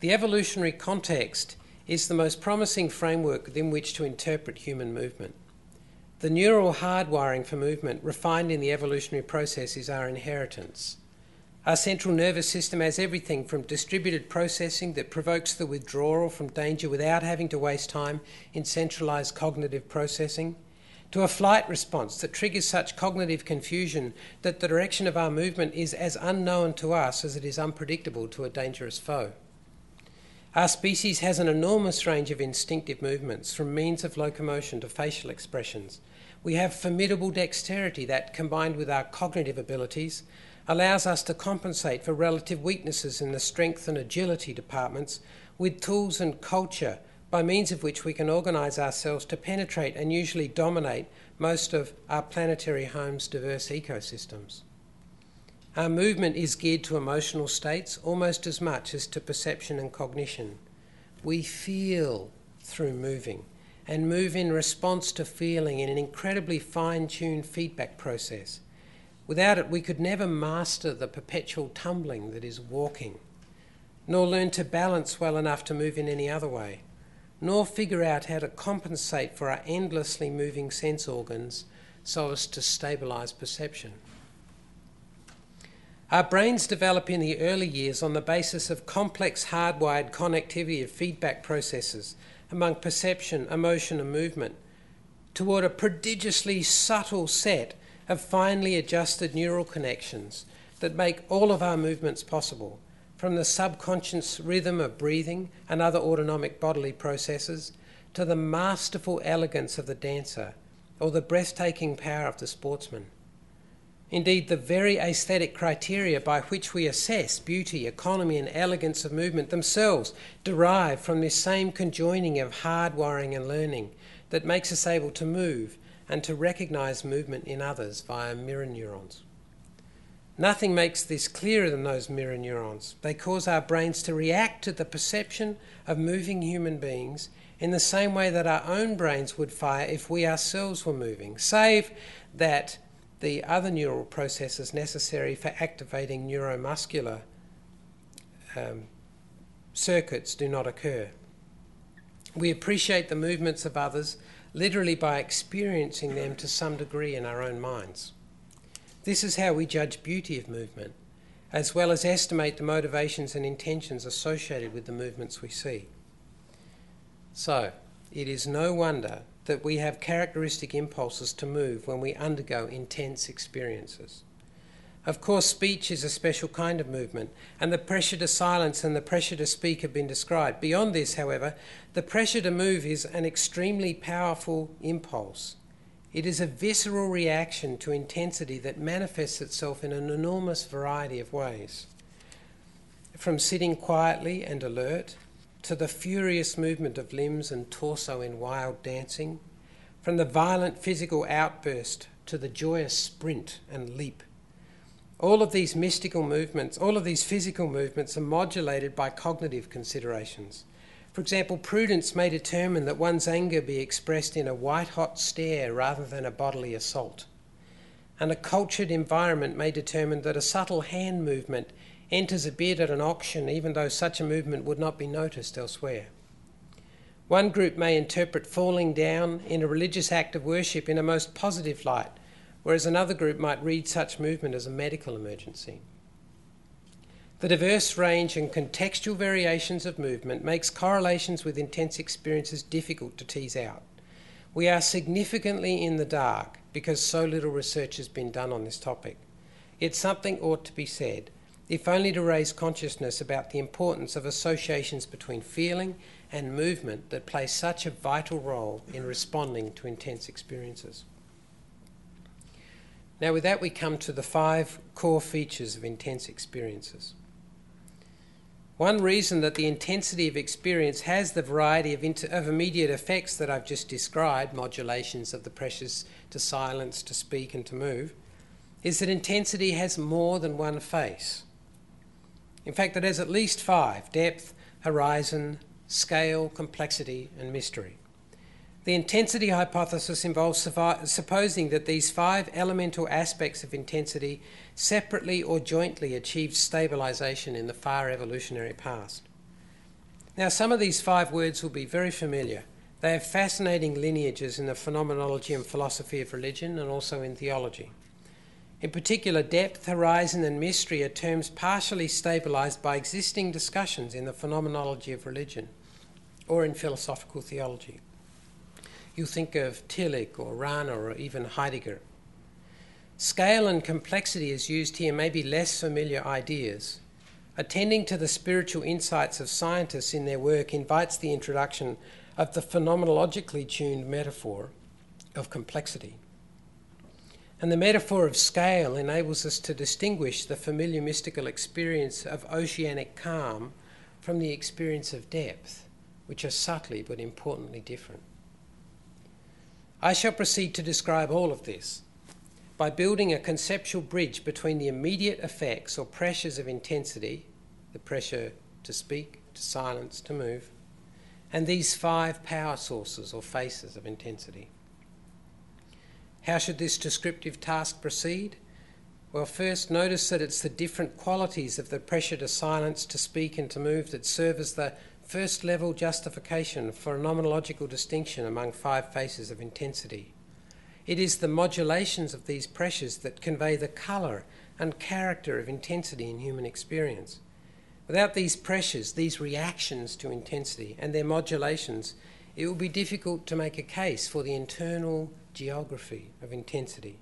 The evolutionary context is the most promising framework within which to interpret human movement. The neural hardwiring for movement refined in the evolutionary process is our inheritance. Our central nervous system has everything from distributed processing that provokes the withdrawal from danger without having to waste time in centralized cognitive processing, to a flight response that triggers such cognitive confusion that the direction of our movement is as unknown to us as it is unpredictable to a dangerous foe. Our species has an enormous range of instinctive movements, from means of locomotion to facial expressions. We have formidable dexterity that, combined with our cognitive abilities, allows us to compensate for relative weaknesses in the strength and agility departments with tools and culture by means of which we can organize ourselves to penetrate and usually dominate most of our planetary home's diverse ecosystems. Our movement is geared to emotional states almost as much as to perception and cognition. We feel through moving and move in response to feeling in an incredibly fine-tuned feedback process. Without it, we could never master the perpetual tumbling that is walking, nor learn to balance well enough to move in any other way, nor figure out how to compensate for our endlessly moving sense organs so as to stabilize perception. Our brains develop in the early years on the basis of complex hardwired connectivity of feedback processes among perception, emotion and movement toward a prodigiously subtle set of finely adjusted neural connections that make all of our movements possible, from the subconscious rhythm of breathing and other autonomic bodily processes to the masterful elegance of the dancer or the breathtaking power of the sportsman. Indeed, the very aesthetic criteria by which we assess beauty, economy and elegance of movement themselves derive from this same conjoining of hardwiring and learning that makes us able to move and to recognize movement in others via mirror neurons. Nothing makes this clearer than those mirror neurons. They cause our brains to react to the perception of moving human beings in the same way that our own brains would fire if we ourselves were moving, save that the other neural processes necessary for activating neuromuscular circuits do not occur. We appreciate the movements of others literally by experiencing them to some degree in our own minds. This is how we judge beauty of movement, as well as estimate the motivations and intentions associated with the movements we see. So, it is no wonder that we have characteristic impulses to move when we undergo intense experiences. Of course, speech is a special kind of movement, and the pressure to silence and the pressure to speak have been described. Beyond this, however, the pressure to move is an extremely powerful impulse. It is a visceral reaction to intensity that manifests itself in an enormous variety of ways, from sitting quietly and alert, to the furious movement of limbs and torso in wild dancing, from the violent physical outburst to the joyous sprint and leap. All of these mystical movements, all of these physical movements are modulated by cognitive considerations. For example, prudence may determine that one's anger be expressed in a white-hot stare rather than a bodily assault. And a cultured environment may determine that a subtle hand movement enters a bid at an auction, even though such a movement would not be noticed elsewhere. One group may interpret falling down in a religious act of worship in a most positive light, whereas another group might read such movement as a medical emergency. The diverse range and contextual variations of movement makes correlations with intense experiences difficult to tease out. We are significantly in the dark because so little research has been done on this topic. Yet something ought to be said, if only to raise consciousness about the importance of associations between feeling and movement that play such a vital role in responding to intense experiences. Now, with that, we come to the 5 core features of intense experiences. One reason that the intensity of experience has the variety of immediate effects that I've just described, modulations of the pressures to silence, to speak and to move, is that intensity has more than one face. In fact, it has at least 5: depth, horizon, scale, complexity and mystery. The intensity hypothesis involves supposing that these 5 elemental aspects of intensity separately or jointly achieved stabilization in the far evolutionary past. Now, some of these 5 words will be very familiar. They have fascinating lineages in the phenomenology and philosophy of religion and also in theology. In particular, depth, horizon and mystery are terms partially stabilized by existing discussions in the phenomenology of religion or in philosophical theology. You think of Tillich or Rana or even Heidegger. Scale and complexity as used here may be less familiar ideas. Attending to the spiritual insights of scientists in their work invites the introduction of the phenomenologically tuned metaphor of complexity. And the metaphor of scale enables us to distinguish the familiar mystical experience of oceanic calm from the experience of depth, which are subtly but importantly different. I shall proceed to describe all of this by building a conceptual bridge between the immediate effects or pressures of intensity, the pressure to speak, to silence, to move, and these 5 power sources or faces of intensity. How should this descriptive task proceed? Well, first, notice that it's the different qualities of the pressure to silence, to speak and to move that serve as the first level justification for a phenomenological distinction among 5 faces of intensity. It is the modulations of these pressures that convey the colour and character of intensity in human experience. Without these pressures, these reactions to intensity and their modulations, it will be difficult to make a case for the internal geography of intensity.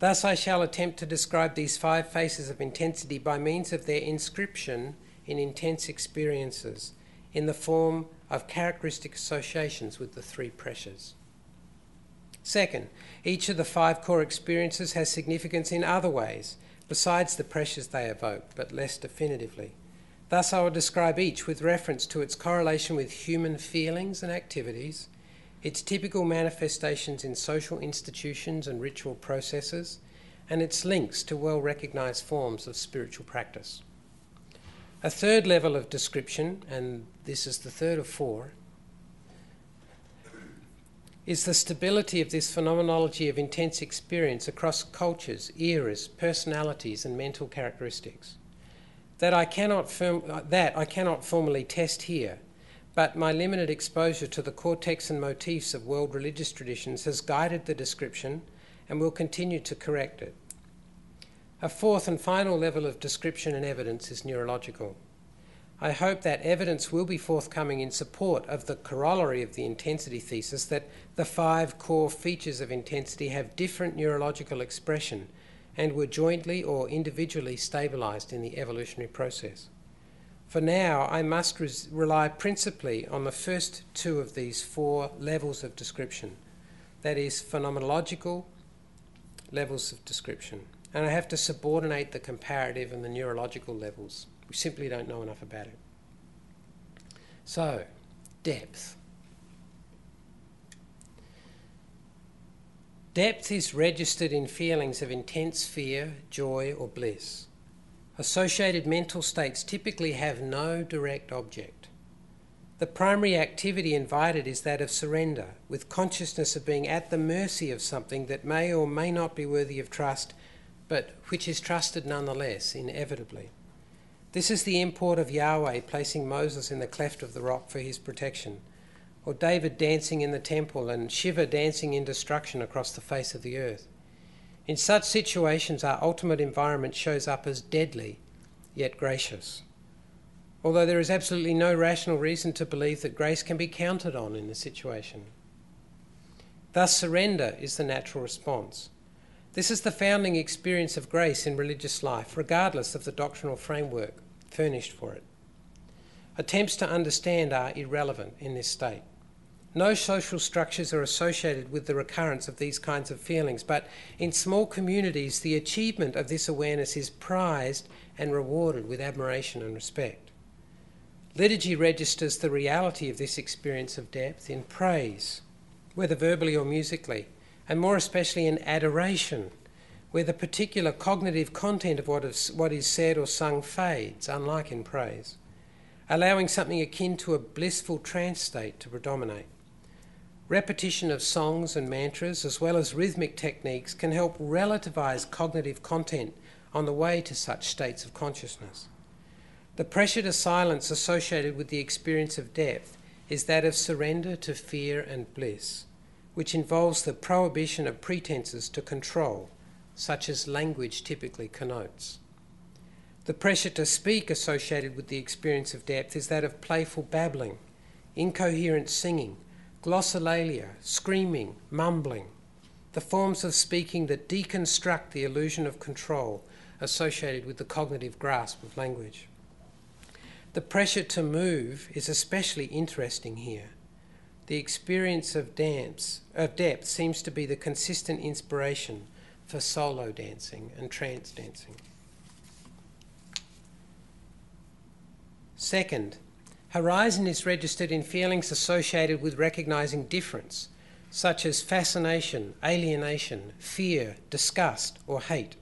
Thus, I shall attempt to describe these 5 faces of intensity by means of their inscription in intense experiences, in the form of characteristic associations with the 3 pressures. Second, each of the 5 core experiences has significance in other ways, besides the pressures they evoke, but less definitively. Thus, I will describe each with reference to its correlation with human feelings and activities, its typical manifestations in social institutions and ritual processes, and its links to well-recognized forms of spiritual practice. A third level of description, and this is the third of 4, is the stability of this phenomenology of intense experience across cultures, eras, personalities, and mental characteristics. That I cannot formally test here, but my limited exposure to the cortex and motifs of world religious traditions has guided the description and will continue to correct it. A fourth and final level of description and evidence is neurological. I hope that evidence will be forthcoming in support of the corollary of the intensity thesis, that the five core features of intensity have different neurological expression and were jointly or individually stabilized in the evolutionary process. For now, I must rely principally on the first two of these four levels of description, that is, phenomenological levels of description. And I have to subordinate the comparative and the neurological levels. We simply don't know enough about it. So, depth. Depth is registered in feelings of intense fear, joy, or bliss. Associated mental states typically have no direct object. The primary activity invited is that of surrender, with consciousness of being at the mercy of something that may or may not be worthy of trust, but which is trusted nonetheless, inevitably. This is the import of Yahweh placing Moses in the cleft of the rock for his protection, or David dancing in the temple and Shiva dancing in destruction across the face of the earth. In such situations, our ultimate environment shows up as deadly, yet gracious. Although there is absolutely no rational reason to believe that grace can be counted on in the situation. Thus, surrender is the natural response. This is the founding experience of grace in religious life, regardless of the doctrinal framework furnished for it. Attempts to understand are irrelevant in this state. No social structures are associated with the recurrence of these kinds of feelings, but in small communities, the achievement of this awareness is prized and rewarded with admiration and respect. Liturgy registers the reality of this experience of depth in praise, whether verbally or musically, and more especially in adoration, where the particular cognitive content of what is said or sung fades, unlike in praise, allowing something akin to a blissful trance state to predominate. Repetition of songs and mantras, as well as rhythmic techniques, can help relativize cognitive content on the way to such states of consciousness. The pressure to silence associated with the experience of depth is that of surrender to fear and bliss, which involves the prohibition of pretenses to control, such as language typically connotes. The pressure to speak associated with the experience of depth is that of playful babbling, incoherent singing, glossolalia, screaming, mumbling, the forms of speaking that deconstruct the illusion of control associated with the cognitive grasp of language. The pressure to move is especially interesting here. The experience of depth seems to be the consistent inspiration for solo dancing and trance dancing. Second, horizon is registered in feelings associated with recognizing difference, such as fascination, alienation, fear, disgust, or hate.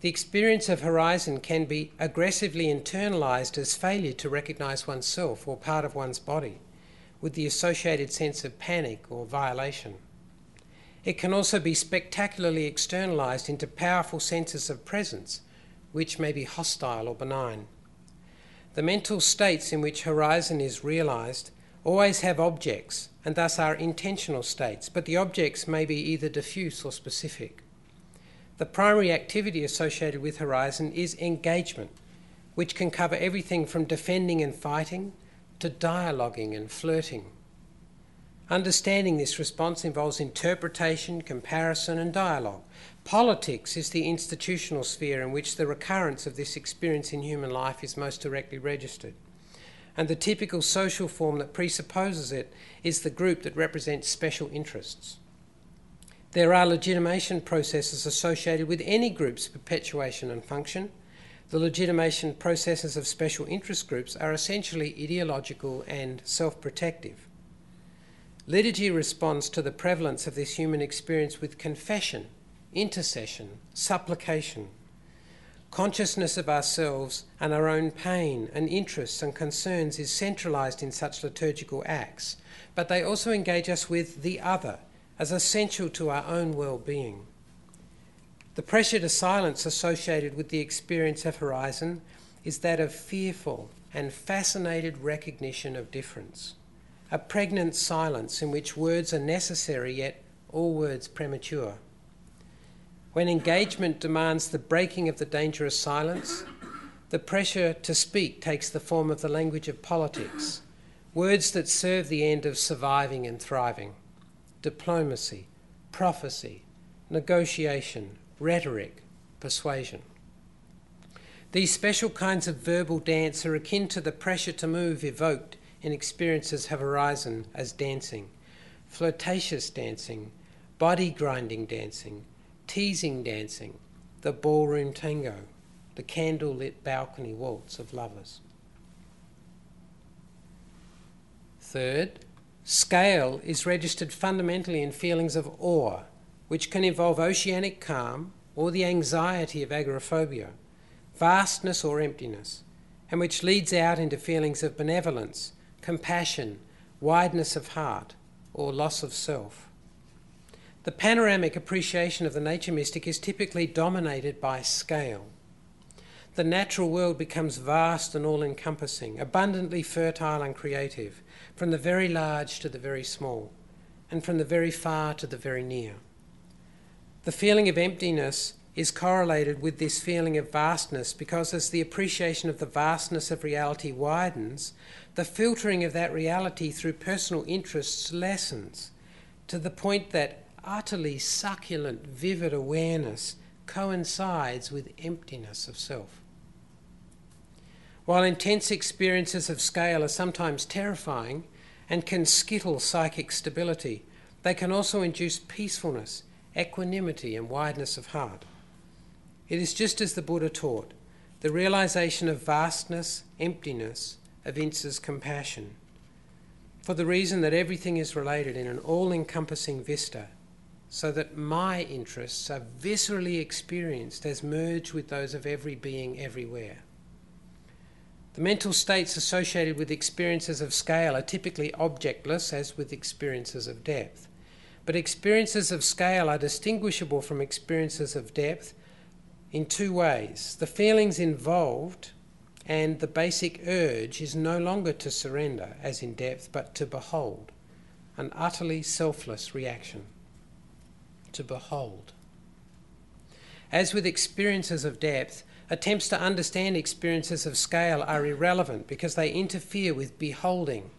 The experience of horizon can be aggressively internalized as failure to recognize oneself or part of one's body, with the associated sense of panic or violation. It can also be spectacularly externalized into powerful senses of presence, which may be hostile or benign. The mental states in which horizon is realized always have objects and thus are intentional states, but the objects may be either diffuse or specific. The primary activity associated with horizon is engagement, which can cover everything from defending and fighting to dialoguing and flirting. Understanding this response involves interpretation, comparison, and dialogue. Politics is the institutional sphere in which the recurrence of this experience in human life is most directly registered. And the typical social form that presupposes it is the group that represents special interests. There are legitimation processes associated with any group's perpetuation and function. The legitimation processes of special interest groups are essentially ideological and self-protective. Liturgy responds to the prevalence of this human experience with confession, intercession, supplication. Consciousness of ourselves and our own pain and interests and concerns is centralised in such liturgical acts, but they also engage us with the other as essential to our own well-being. The pressure to silence associated with the experience of horizon is that of fearful and fascinated recognition of difference, a pregnant silence in which words are necessary yet all words premature. When engagement demands the breaking of the dangerous silence, the pressure to speak takes the form of the language of politics, words that serve the end of surviving and thriving, diplomacy, prophecy, negotiation, rhetoric, persuasion. These special kinds of verbal dance are akin to the pressure to move evoked in experiences of horizon as dancing, flirtatious dancing, body grinding dancing, teasing dancing, the ballroom tango, the candlelit balcony waltz of lovers. Third, scale is registered fundamentally in feelings of awe, which can involve oceanic calm or the anxiety of agoraphobia, vastness or emptiness, and which leads out into feelings of benevolence, compassion, wideness of heart, or loss of self. The panoramic appreciation of the nature mystic is typically dominated by scale. The natural world becomes vast and all-encompassing, abundantly fertile and creative, from the very large to the very small, and from the very far to the very near. The feeling of emptiness is correlated with this feeling of vastness because as the appreciation of the vastness of reality widens, the filtering of that reality through personal interests lessens, to the point that utterly succulent, vivid awareness coincides with emptiness of self. While intense experiences of scale are sometimes terrifying and can skittle psychic stability, they can also induce peacefulness, equanimity, and wideness of heart. It is just as the Buddha taught, the realization of vastness, emptiness, evinces compassion, for the reason that everything is related in an all-encompassing vista, so that my interests are viscerally experienced as merged with those of every being everywhere. The mental states associated with experiences of scale are typically objectless, as with experiences of depth. But experiences of scale are distinguishable from experiences of depth in two ways. The feelings involved and the basic urge is no longer to surrender, as in depth, but to behold, an utterly selfless reaction. To behold. As with experiences of depth, attempts to understand experiences of scale are irrelevant because they interfere with beholding.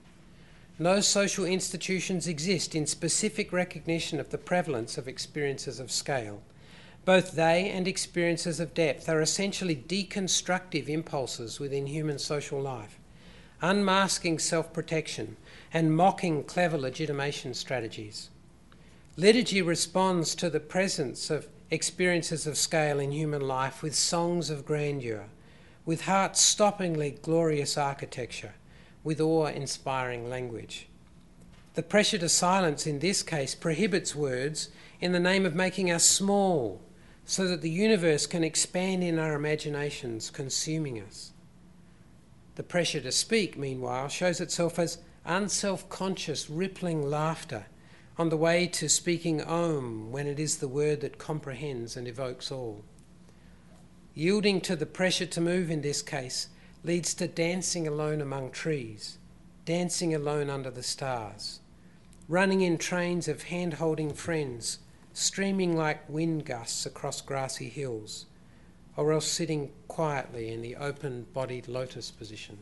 No social institutions exist in specific recognition of the prevalence of experiences of scale. Both they and experiences of depth are essentially deconstructive impulses within human social life, unmasking self-protection and mocking clever legitimation strategies. Liturgy responds to the presence of experiences of scale in human life with songs of grandeur, with heart-stoppingly glorious architecture, with awe-inspiring language. The pressure to silence in this case prohibits words in the name of making us small so that the universe can expand in our imaginations, consuming us. The pressure to speak, meanwhile, shows itself as unself-conscious, rippling laughter on the way to speaking Om when it is the word that comprehends and evokes all. Yielding to the pressure to move in this case leads to dancing alone among trees, dancing alone under the stars, running in trains of hand-holding friends, streaming like wind gusts across grassy hills, or else sitting quietly in the open-bodied lotus position.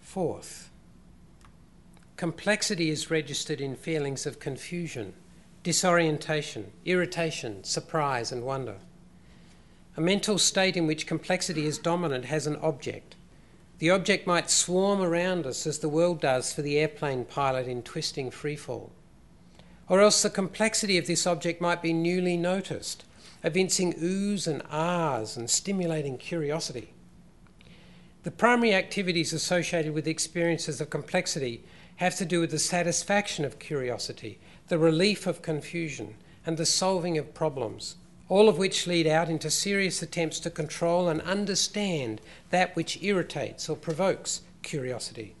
Fourth, complexity is registered in feelings of confusion, disorientation, irritation, surprise, and wonder. A mental state in which complexity is dominant has an object. The object might swarm around us as the world does for the airplane pilot in twisting freefall. Or else the complexity of this object might be newly noticed, evincing oohs and ahs and stimulating curiosity. The primary activities associated with experiences of complexity have to do with the satisfaction of curiosity, the relief of confusion, and the solving of problems, all of which lead out into serious attempts to control and understand that which irritates or provokes curiosity.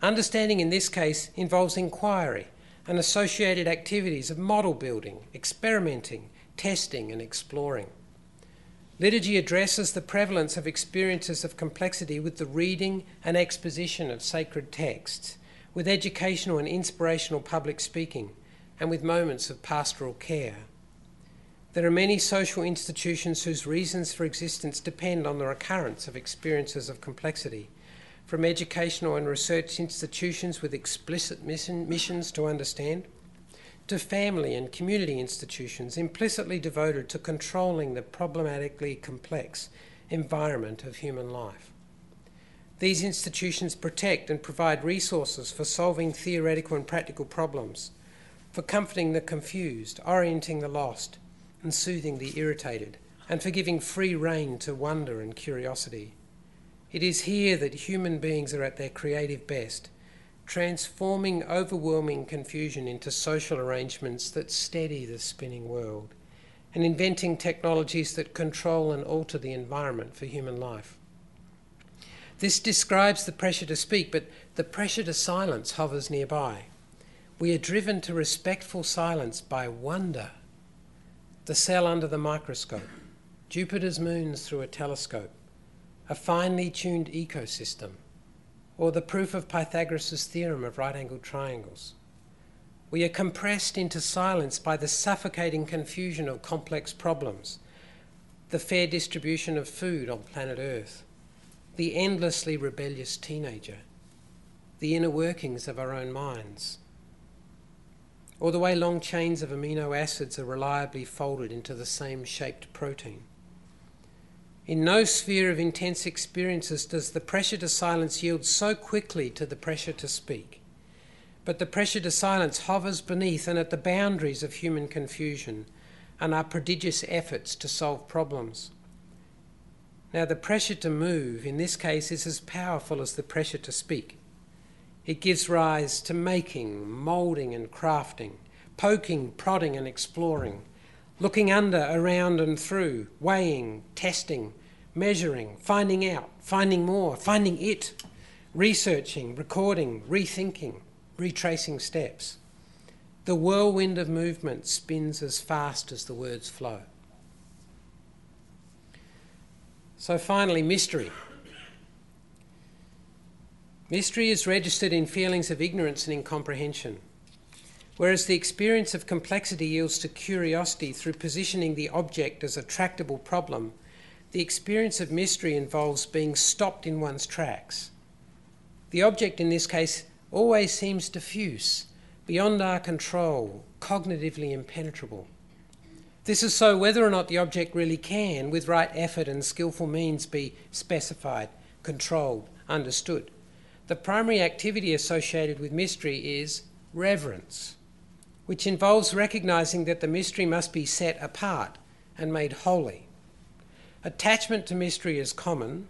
Understanding in this case involves inquiry and associated activities of model building, experimenting, testing and exploring. Liturgy addresses the prevalence of experiences of complexity with the reading and exposition of sacred texts, with educational and inspirational public speaking, and with moments of pastoral care. There are many social institutions whose reasons for existence depend on the recurrence of experiences of complexity, from educational and research institutions with explicit missions to understand, to family and community institutions implicitly devoted to controlling the problematically complex environment of human life. These institutions protect and provide resources for solving theoretical and practical problems, for comforting the confused, orienting the lost, and soothing the irritated, and for giving free rein to wonder and curiosity. It is here that human beings are at their creative best, transforming overwhelming confusion into social arrangements that steady the spinning world, and inventing technologies that control and alter the environment for human life. This describes the pressure to speak, but the pressure to silence hovers nearby. We are driven to respectful silence by wonder. The cell under the microscope, Jupiter's moons through a telescope, a finely tuned ecosystem, or the proof of Pythagoras' theorem of right-angled triangles. We are compressed into silence by the suffocating confusion of complex problems, the fair distribution of food on planet Earth, the endlessly rebellious teenager, the inner workings of our own minds, or the way long chains of amino acids are reliably folded into the same shaped protein. In no sphere of intense experiences does the pressure to silence yield so quickly to the pressure to speak. But the pressure to silence hovers beneath and at the boundaries of human confusion and our prodigious efforts to solve problems. Now, the pressure to move, in this case, is as powerful as the pressure to speak. It gives rise to making, moulding and crafting, poking, prodding and exploring, looking under, around and through, weighing, testing, measuring, finding out, finding more, finding it, researching, recording, rethinking, retracing steps. The whirlwind of movement spins as fast as the words flow. So finally, mystery. Mystery is registered in feelings of ignorance and incomprehension, whereas the experience of complexity yields to curiosity through positioning the object as a tractable problem. The experience of mystery involves being stopped in one's tracks. The object in this case always seems diffuse, beyond our control, cognitively impenetrable. This is so whether or not the object really can, with right effort and skillful means, be specified, controlled, understood. The primary activity associated with mystery is reverence, which involves recognizing that the mystery must be set apart and made holy. Attachment to mystery is common,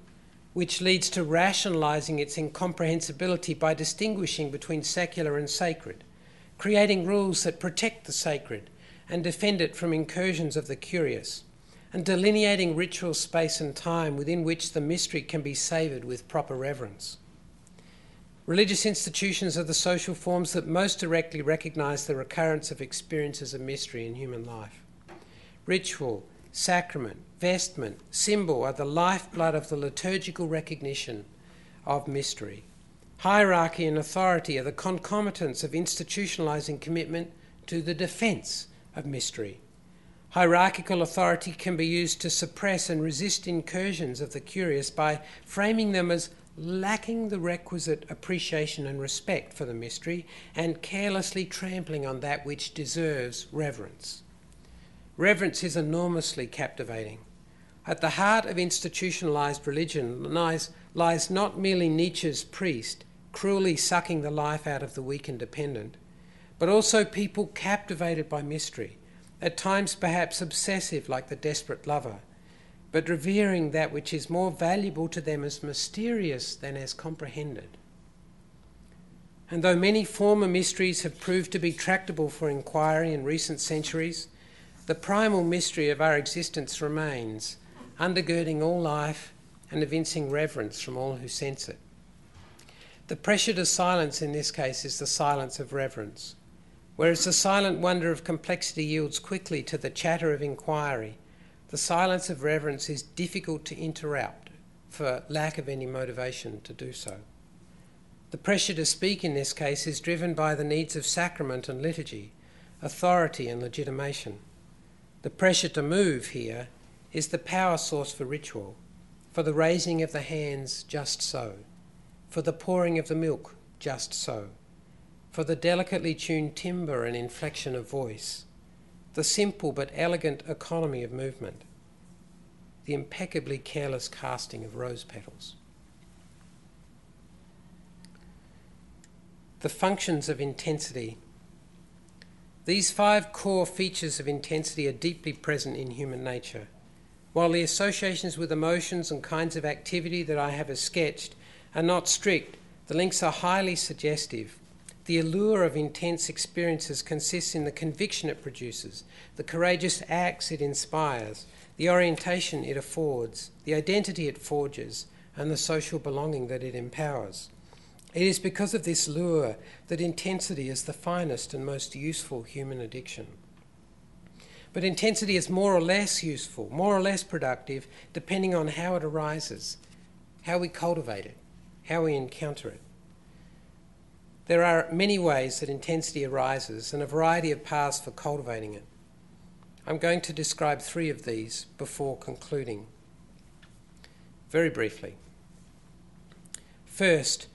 which leads to rationalizing its incomprehensibility by distinguishing between secular and sacred, creating rules that protect the sacred and defend it from incursions of the curious, and delineating ritual space and time within which the mystery can be savored with proper reverence. Religious institutions are the social forms that most directly recognize the recurrence of experiences of mystery in human life. Ritual, sacrament, vestment, symbol are the lifeblood of the liturgical recognition of mystery. Hierarchy and authority are the concomitants of institutionalizing commitment to the defense of mystery. Hierarchical authority can be used to suppress and resist incursions of the curious by framing them as lacking the requisite appreciation and respect for the mystery, and carelessly trampling on that which deserves reverence. Reverence is enormously captivating. At the heart of institutionalized religion lies not merely Nietzsche's priest cruelly sucking the life out of the weak and dependent, but also people captivated by mystery, at times perhaps obsessive like the desperate lover, but revering that which is more valuable to them as mysterious than as comprehended. And though many former mysteries have proved to be tractable for inquiry in recent centuries, the primal mystery of our existence remains, undergirding all life and evincing reverence from all who sense it. The pressure to silence in this case is the silence of reverence, whereas the silent wonder of complexity yields quickly to the chatter of inquiry. The silence of reverence is difficult to interrupt for lack of any motivation to do so. The pressure to speak in this case is driven by the needs of sacrament and liturgy, authority and legitimation. The pressure to move here is the power source for ritual, for the raising of the hands just so, for the pouring of the milk just so, for the delicately tuned timbre and inflection of voice, the simple but elegant economy of movement, the impeccably careless casting of rose petals. The functions of intensity. These five core features of intensity are deeply present in human nature, while the associations with emotions and kinds of activity that I have sketched are not strict. The links are highly suggestive. The allure of intense experiences consists in the conviction it produces, the courageous acts it inspires, the orientation it affords, the identity it forges, and the social belonging that it empowers. It is because of this lure that intensity is the finest and most useful human addiction. But intensity is more or less useful, more or less productive, depending on how it arises, how we cultivate it, how we encounter it. There are many ways that intensity arises and a variety of paths for cultivating it. I'm going to describe three of these before concluding, very briefly. First,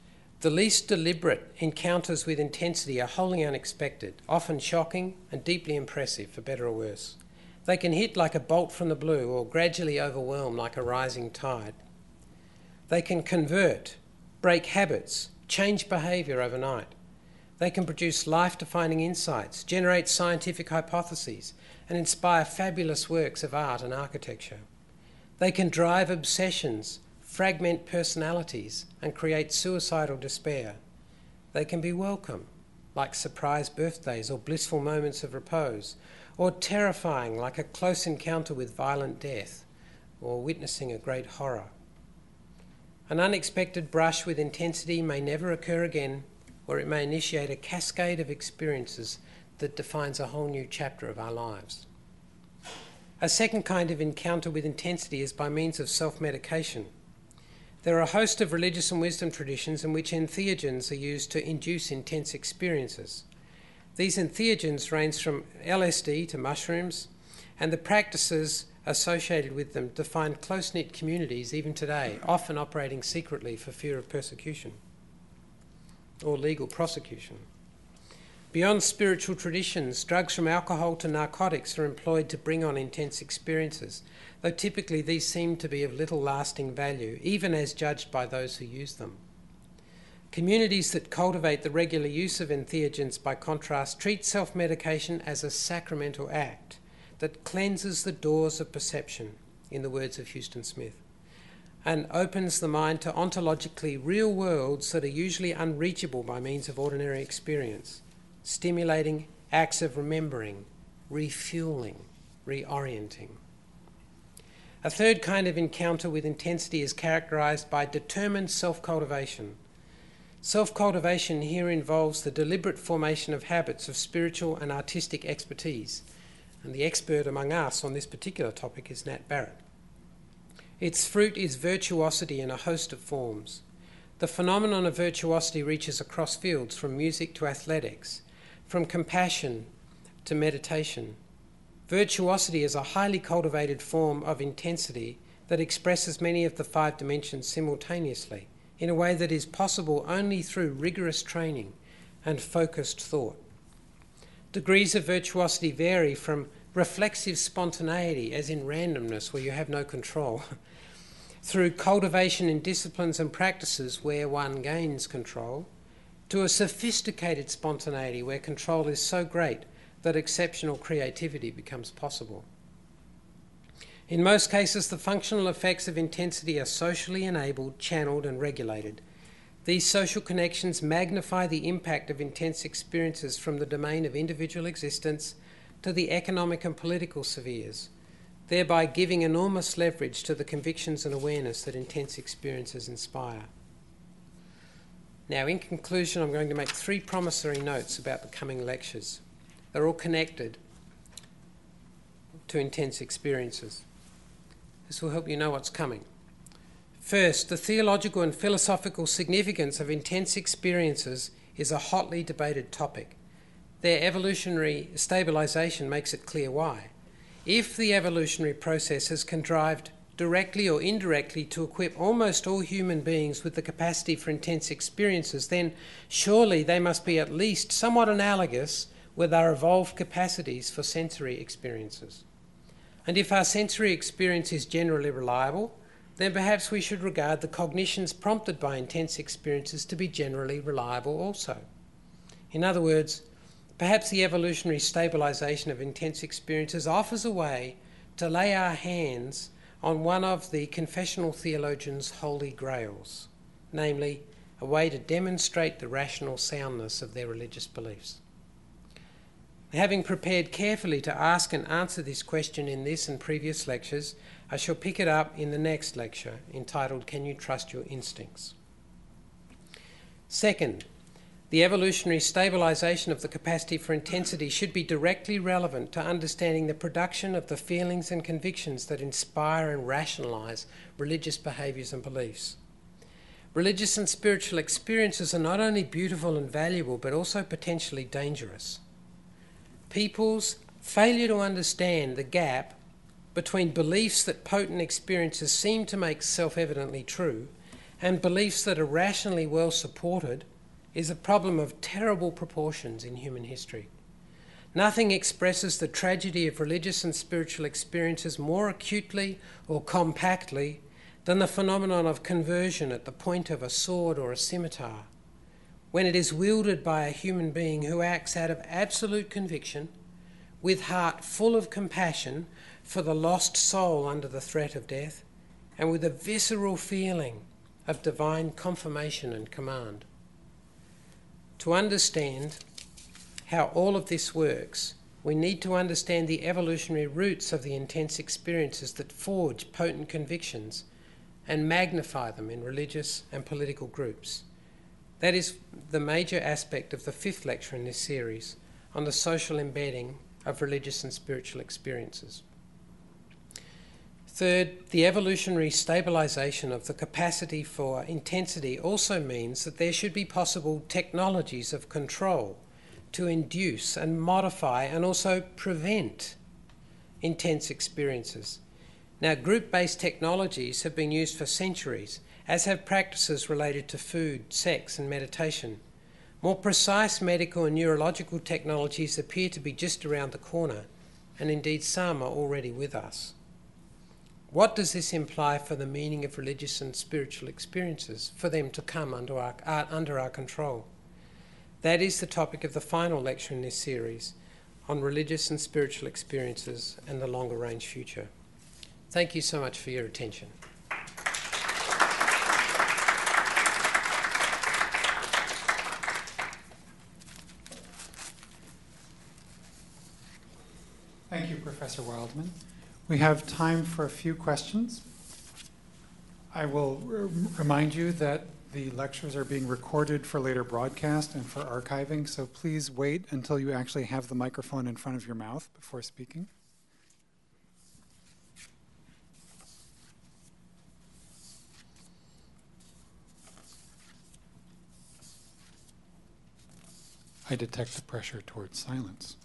the least deliberate encounters with intensity are wholly unexpected, often shocking and deeply impressive, for better or worse. They can hit like a bolt from the blue or gradually overwhelm like a rising tide. They can convert, break habits, change behaviour overnight. They can produce life-defining insights, generate scientific hypotheses, and inspire fabulous works of art and architecture. They can drive obsessions, fragment personalities, and create suicidal despair. They can be welcome, like surprise birthdays or blissful moments of repose, or terrifying, like a close encounter with violent death, or witnessing a great horror. An unexpected brush with intensity may never occur again, or it may initiate a cascade of experiences that defines a whole new chapter of our lives. A second kind of encounter with intensity is by means of self-medication. There are a host of religious and wisdom traditions in which entheogens are used to induce intense experiences. These entheogens range from LSD to mushrooms, and the practices associated with them define close-knit communities even today, often operating secretly for fear of persecution or legal prosecution. Beyond spiritual traditions, drugs from alcohol to narcotics are employed to bring on intense experiences, though typically these seem to be of little lasting value, even as judged by those who use them. Communities that cultivate the regular use of entheogens, by contrast, treat self-medication as a sacramental act that cleanses the doors of perception, in the words of Huston Smith, and opens the mind to ontologically real worlds that are usually unreachable by means of ordinary experience, stimulating acts of remembering, refueling, reorienting. A third kind of encounter with intensity is characterized by determined self-cultivation. Self-cultivation here involves the deliberate formation of habits of spiritual and artistic expertise, and the expert among us on this particular topic is Nat Barrett. Its fruit is virtuosity in a host of forms. The phenomenon of virtuosity reaches across fields, from music to athletics, from compassion to meditation. Virtuosity is a highly cultivated form of intensity that expresses many of the five dimensions simultaneously in a way that is possible only through rigorous training and focused thought. Degrees of virtuosity vary from reflexive spontaneity, as in randomness where you have no control, through cultivation in disciplines and practices where one gains control, to a sophisticated spontaneity where control is so great that exceptional creativity becomes possible. In most cases, the functional effects of intensity are socially enabled, channeled, and regulated. These social connections magnify the impact of intense experiences from the domain of individual existence to the economic and political spheres, thereby giving enormous leverage to the convictions and awareness that intense experiences inspire. Now, in conclusion, I'm going to make three promissory notes about the coming lectures. They're all connected to intense experiences. This will help you know what's coming. First, the theological and philosophical significance of intense experiences is a hotly debated topic. Their evolutionary stabilisation makes it clear why. If the evolutionary process is contrived directly or indirectly to equip almost all human beings with the capacity for intense experiences, then surely they must be at least somewhat analogous with our evolved capacities for sensory experiences. And if our sensory experience is generally reliable, then perhaps we should regard the cognitions prompted by intense experiences to be generally reliable also. In other words, perhaps the evolutionary stabilisation of intense experiences offers a way to lay our hands on one of the confessional theologians' holy grails, namely, a way to demonstrate the rational soundness of their religious beliefs. Having prepared carefully to ask and answer this question in this and previous lectures, I shall pick it up in the next lecture, entitled, Can You Trust Your Instincts? Second, the evolutionary stabilisation of the capacity for intensity should be directly relevant to understanding the production of the feelings and convictions that inspire and rationalise religious behaviours and beliefs. Religious and spiritual experiences are not only beautiful and valuable, but also potentially dangerous. People's failure to understand the gap between beliefs that potent experiences seem to make self-evidently true and beliefs that are rationally well supported is a problem of terrible proportions in human history. Nothing expresses the tragedy of religious and spiritual experiences more acutely or compactly than the phenomenon of conversion at the point of a sword or a scimitar, when it is wielded by a human being who acts out of absolute conviction, with heart full of compassion for the lost soul under the threat of death, and with a visceral feeling of divine confirmation and command. To understand how all of this works, we need to understand the evolutionary roots of the intense experiences that forge potent convictions and magnify them in religious and political groups. That is the major aspect of the fifth lecture in this series on the social embedding of religious and spiritual experiences. Third, the evolutionary stabilisation of the capacity for intensity also means that there should be possible technologies of control to induce and modify and also prevent intense experiences. Now, group-based technologies have been used for centuries, as have practices related to food, sex, and meditation. More precise medical and neurological technologies appear to be just around the corner, and indeed some are already with us. What does this imply for the meaning of religious and spiritual experiences, for them to come under our control? That is the topic of the final lecture in this series on religious and spiritual experiences and the longer range future. Thank you so much for your attention. Thank you, Professor Wildman. We have time for a few questions. I will remind you that the lectures are being recorded for later broadcast and for archiving, so please wait until you actually have the microphone in front of your mouth before speaking. I detect the pressure towards silence.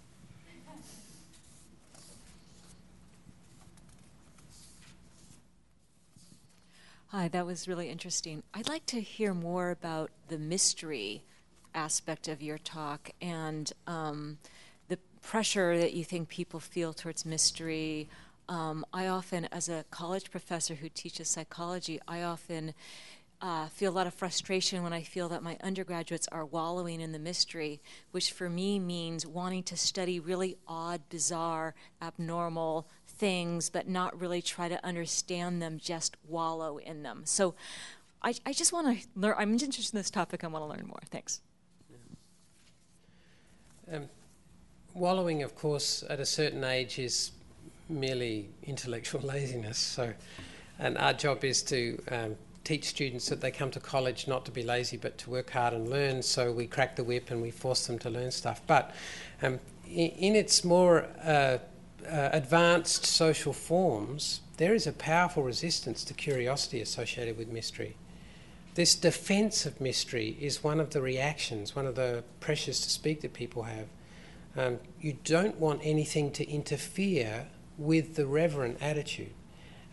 Hi, that was really interesting. I'd like to hear more about the mystery aspect of your talk and the pressure that you think people feel towards mystery. I often, as a college professor who teaches psychology, I often feel a lot of frustration when I feel that my undergraduates are wallowing in the mystery, which for me means wanting to study really odd, bizarre, abnormal things, but not really try to understand them, just wallow in them. So I just want to learn. I'm interested in this topic. I want to learn more. Thanks. Yeah. wallowing, of course, at a certain age is merely intellectual laziness. So, and our job is to teach students that they come to college not to be lazy but to work hard and learn. So we crack the whip and we force them to learn stuff. But in its more advanced social forms, there is a powerful resistance to curiosity associated with mystery. This defense of mystery is one of the reactions, one of the pressures to speak that people have. You don't want anything to interfere with the reverent attitude.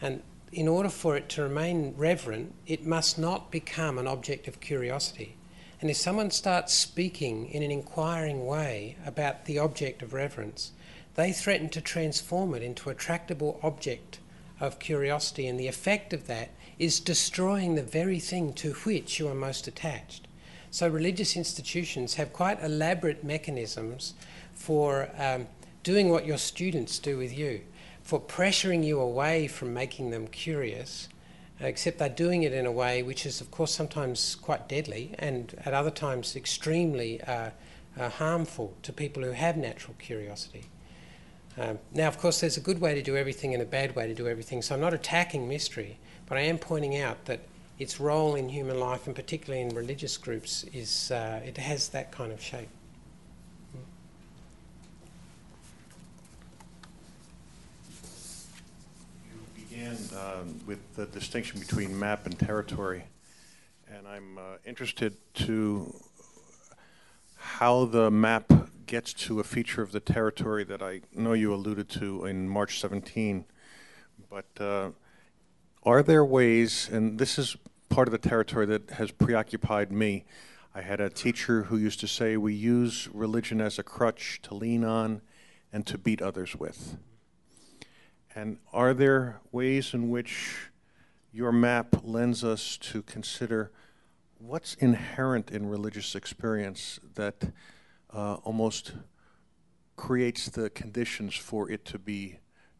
And in order for it to remain reverent, it must not become an object of curiosity. And if someone starts speaking in an inquiring way about the object of reverence, they threaten to transform it into a tractable object of curiosity, and the effect of that is destroying the very thing to which you are most attached. So religious institutions have quite elaborate mechanisms for doing what your students do with you, for pressuring you away from making them curious, except they're doing it in a way which is, of course, sometimes quite deadly and at other times extremely harmful to people who have natural curiosity. Now, of course, there's a good way to do everything and a bad way to do everything, so I'm not attacking mystery, but I am pointing out that its role in human life, and particularly in religious groups, is it has that kind of shape. You began with the distinction between map and territory, and I'm interested to how the map gets to a feature of the territory that I know you alluded to in March 17. But are there ways, and this is part of the territory that has preoccupied me. I had a teacher who used to say, we use religion as a crutch to lean on and to beat others with. And are there ways in which your map lends us to consider what's inherent in religious experience that almost creates the conditions for it to be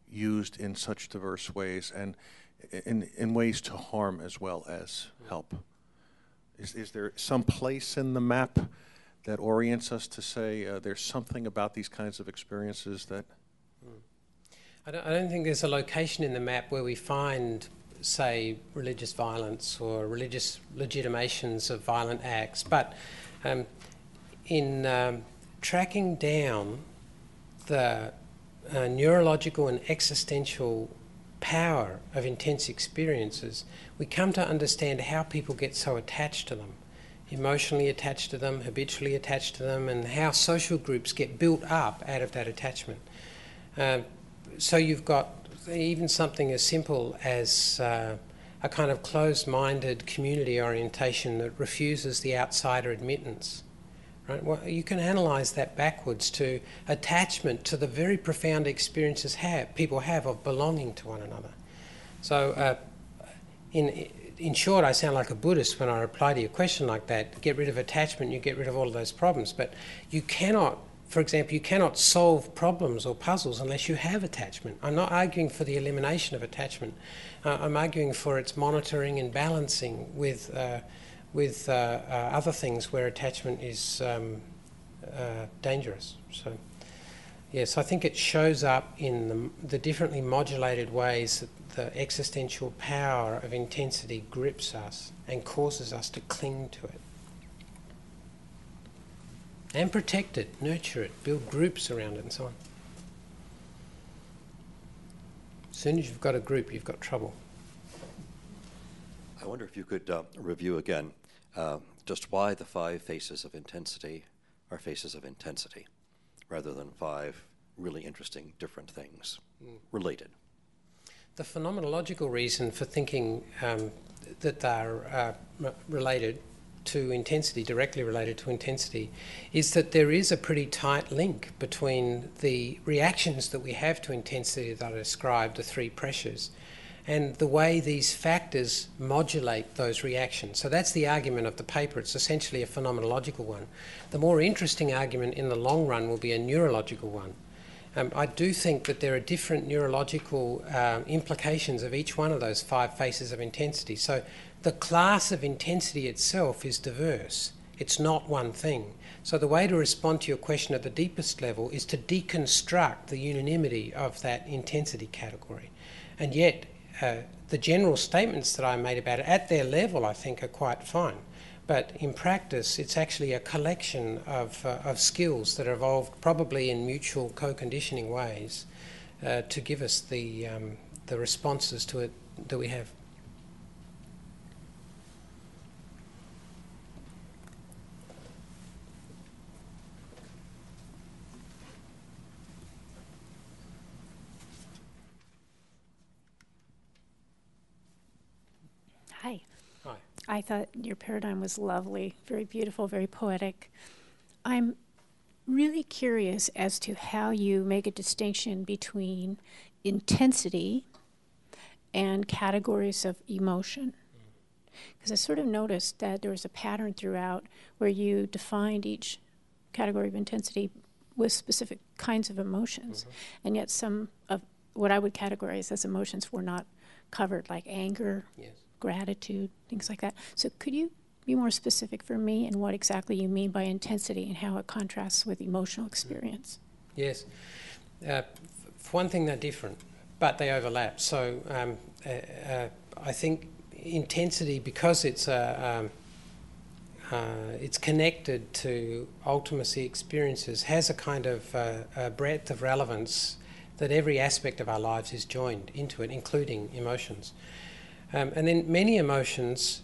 used in such diverse ways and in ways to harm as well as help? Is there some place in the map that orients us to say there's something about these kinds of experiences that... I don't think there's a location in the map where we find, say, religious violence or religious legitimations of violent acts, but in tracking down the neurological and existential power of intense experiences, we come to understand how people get so attached to them, emotionally attached to them, habitually attached to them, and how social groups get built up out of that attachment. So you've got even something as simple as a kind of closed-minded community orientation that refuses the outsider admittance. Right? Well, you can analyse that backwards to attachment to the very profound experiences people have of belonging to one another. So in short, I sound like a Buddhist when I reply to your question like that. Get rid of attachment, you get rid of all of those problems. But you cannot, for example, you cannot solve problems or puzzles unless you have attachment. I'm not arguing for the elimination of attachment. I'm arguing for its monitoring and balancing with other things where attachment is dangerous. So, yes, I think it shows up in the differently modulated ways that the existential power of intensity grips us and causes us to cling to it. And protect it, nurture it, build groups around it and so on. As soon as you've got a group, you've got trouble. I wonder if you could review again just why the five faces of intensity are faces of intensity, rather than five really interesting different things related. The phenomenological reason for thinking that they're related to intensity, directly related to intensity, is that there is a pretty tight link between the reactions that we have to intensity that I described, the three pressures, and the way these factors modulate those reactions. So that's the argument of the paper. It's essentially a phenomenological one. The more interesting argument in the long run will be a neurological one. I do think that there are different neurological implications of each one of those five faces of intensity. So the class of intensity itself is diverse. It's not one thing. So the way to respond to your question at the deepest level is to deconstruct the unanimity of that intensity category. And yet, the general statements that I made about it at their level, I think, are quite fine. But in practice, it's actually a collection of skills that are evolved probably in mutual co-conditioning ways to give us the responses to it that we have. I thought your paradigm was lovely, very beautiful, very poetic. I'm really curious as to how you make a distinction between intensity and categories of emotion. Because I sort of noticed that there was a pattern throughout where you defined each category of intensity with specific kinds of emotions, and yet some of what I would categorize as emotions were not covered, like anger. Yes. Gratitude, things like that. So could you be more specific for me and what exactly you mean by intensity and how it contrasts with emotional experience? Yes. For one thing, they're different, but they overlap. So I think intensity, because it's connected to ultimacy experiences, has a kind of a breadth of relevance that every aspect of our lives is joined into it, including emotions. And then many emotions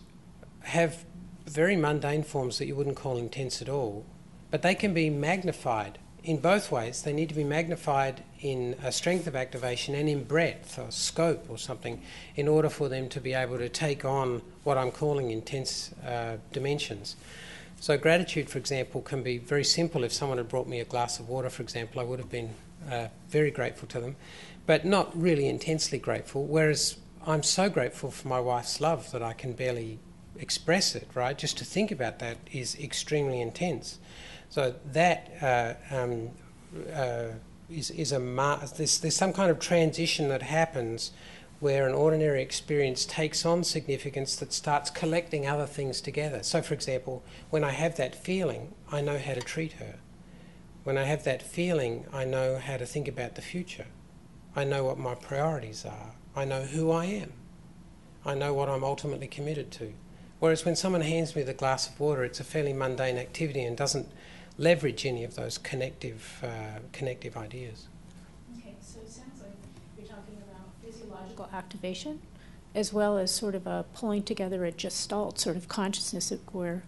have very mundane forms that you wouldn't call intense at all, but they can be magnified in both ways. They need to be magnified in strength of activation and in breadth or scope or something in order for them to be able to take on what I'm calling intense dimensions. So gratitude, for example, can be very simple. If someone had brought me a glass of water, for example, I would have been very grateful to them, but not really intensely grateful, whereas I'm so grateful for my wife's love that I can barely express it, right? Just to think about that is extremely intense. So that there's some kind of transition that happens where an ordinary experience takes on significance that starts collecting other things together. So, for example, when I have that feeling, I know how to treat her. When I have that feeling, I know how to think about the future. I know what my priorities are. I know who I am. I know what I'm ultimately committed to. Whereas when someone hands me the glass of water, it's a fairly mundane activity and doesn't leverage any of those connective ideas. Okay, so it sounds like you're talking about physiological activation as well as sort of a pulling together a gestalt sort of consciousness where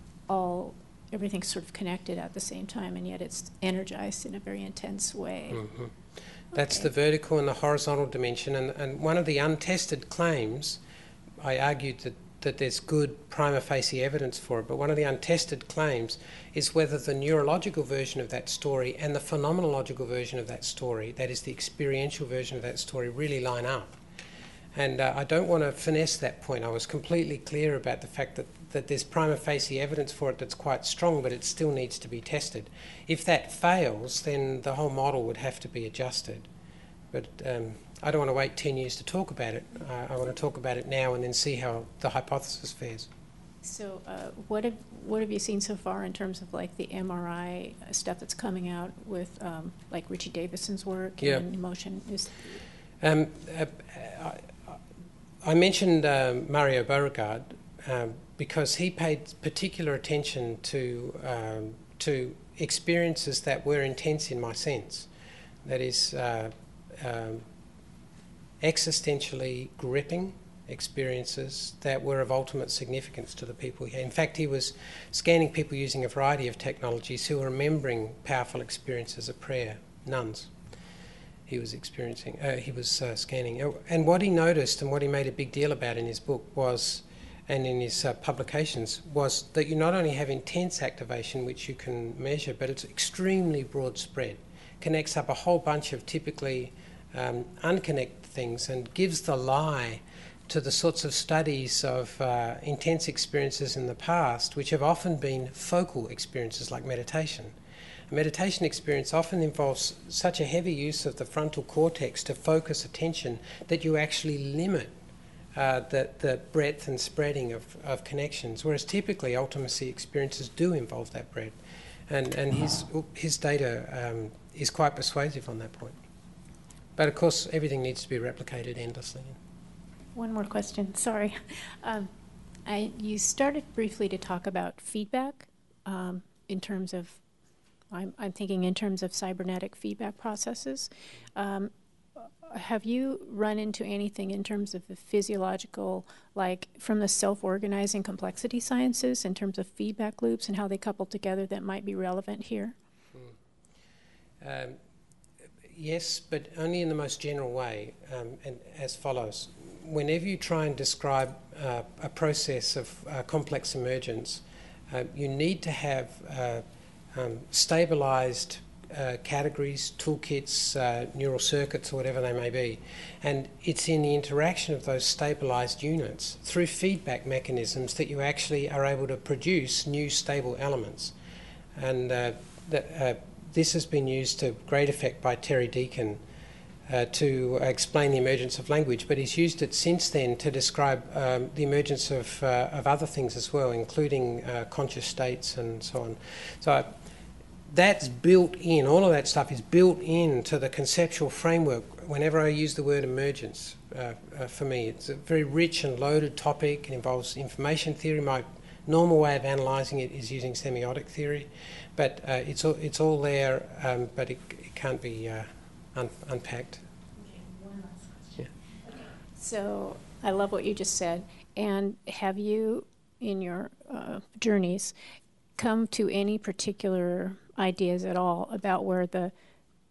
everything's sort of connected at the same time and yet it's energized in a very intense way. Mm-hmm. That's the vertical and the horizontal dimension, and one of the untested claims, I argued that there's good prima facie evidence for it, but one of the untested claims is whether the neurological version of that story and the phenomenological version of that story, that is the experiential version of that story, really line up. And I don't want to finesse that point. I was completely clear about the fact that there's prima facie evidence for it that's quite strong, but it still needs to be tested. If that fails, then the whole model would have to be adjusted. But I don't want to wait 10 years to talk about it. I want to talk about it now and then see how the hypothesis fares. So what have you seen so far in terms of like the MRI stuff that's coming out with like Richie Davison's work and emotion? I mentioned Mario Beauregard because he paid particular attention to experiences that were intense in my sense. That is, existentially gripping experiences that were of ultimate significance to the people. In fact, he was scanning people using a variety of technologies who were remembering powerful experiences of prayer, nuns. He was experiencing, scanning. And what he noticed and what he made a big deal about in his book was, and in his publications, was that you not only have intense activation, which you can measure, but it's extremely broad spread, connects up a whole bunch of typically unconnected things and gives the lie to the sorts of studies of intense experiences in the past, which have often been focal experiences like meditation. A meditation experience often involves such a heavy use of the frontal cortex to focus attention that you actually limit that breadth and spreading of connections, whereas typically ultimacy experiences do involve that breadth. And his data is quite persuasive on that point. But of course, everything needs to be replicated endlessly. One more question, sorry. You started briefly to talk about feedback in terms of, I'm thinking in terms of cybernetic feedback processes. Have you run into anything in terms of the physiological, like from the self-organizing complexity sciences in terms of feedback loops and how they couple together that might be relevant here? Yes, but only in the most general way, and as follows. Whenever you try and describe a process of complex emergence, you need to have stabilized categories, toolkits, neural circuits, or whatever they may be. And it's in the interaction of those stabilized units through feedback mechanisms that you actually are able to produce new stable elements. And this has been used to great effect by Terry Deacon to explain the emergence of language, but he's used it since then to describe the emergence of other things as well, including conscious states and so on. So that's built in, all of that stuff is built into the conceptual framework whenever I use the word emergence. For me, it's a very rich and loaded topic. It involves information theory. My normal way of analysing it is using semiotic theory, but it's all there, but it can't be unpacked. Okay, one last question. Yeah. Okay. So I love what you just said. And have you, in your journeys, come to any particular ideas at all about where the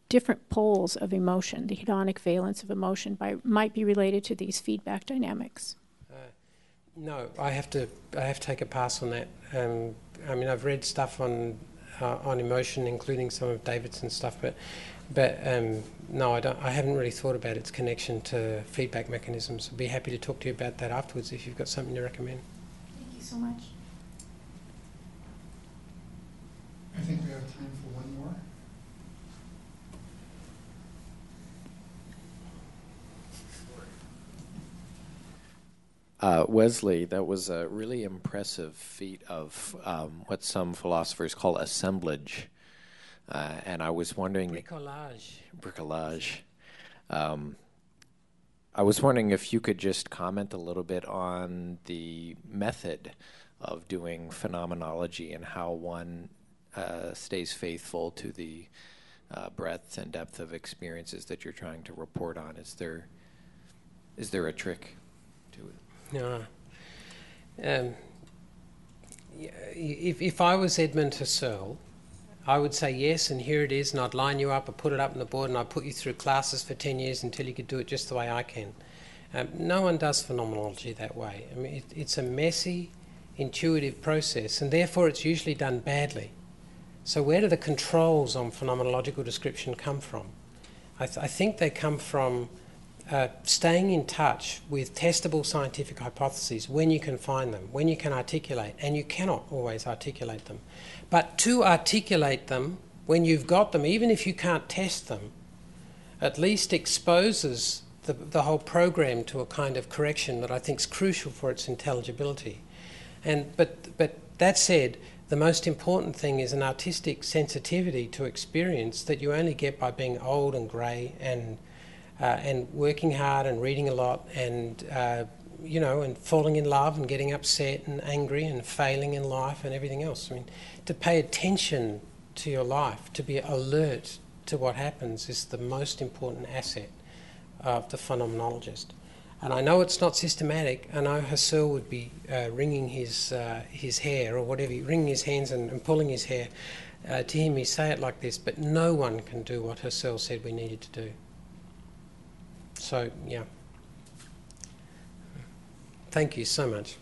different poles of emotion, the hedonic valence of emotion, might be related to these feedback dynamics? No, I have to take a pass on that. I mean, I've read stuff on emotion, including some of Davidson's stuff, but no, I haven't really thought about its connection to feedback mechanisms. I'd be happy to talk to you about that afterwards if you've got something to recommend. Thank you so much. I think we have time for one more. Wesley, that was a really impressive feat of what some philosophers call assemblage. And I was wondering... Bricolage. Bricolage. I was wondering if you could just comment a little bit on the method of doing phenomenology and how one stays faithful to the breadth and depth of experiences that you're trying to report on. Is there a trick to it? No. If I was Edmund Husserl, I would say yes, and here it is, and I'd line you up, I'd put it up on the board, and I'd put you through classes for 10 years until you could do it just the way I can. No one does phenomenology that way. I mean, it's a messy, intuitive process, and therefore it's usually done badly. So where do the controls on phenomenological description come from? I think they come from staying in touch with testable scientific hypotheses when you can find them, when you can articulate, and you cannot always articulate them. But to articulate them when you've got them, even if you can't test them, at least exposes the whole program to a kind of correction that I think is crucial for its intelligibility. But that said, the most important thing is an artistic sensitivity to experience that you only get by being old and grey and working hard and reading a lot and falling in love and getting upset and angry and failing in life and everything else. I mean, to pay attention to your life, to be alert to what happens is the most important asset of the phenomenologist. And I know it's not systematic. I know Husserl would be wringing his hair or whatever, wringing his hands and pulling his hair. To him, he say it like this, but no one can do what Husserl said we needed to do. So, yeah. Thank you so much.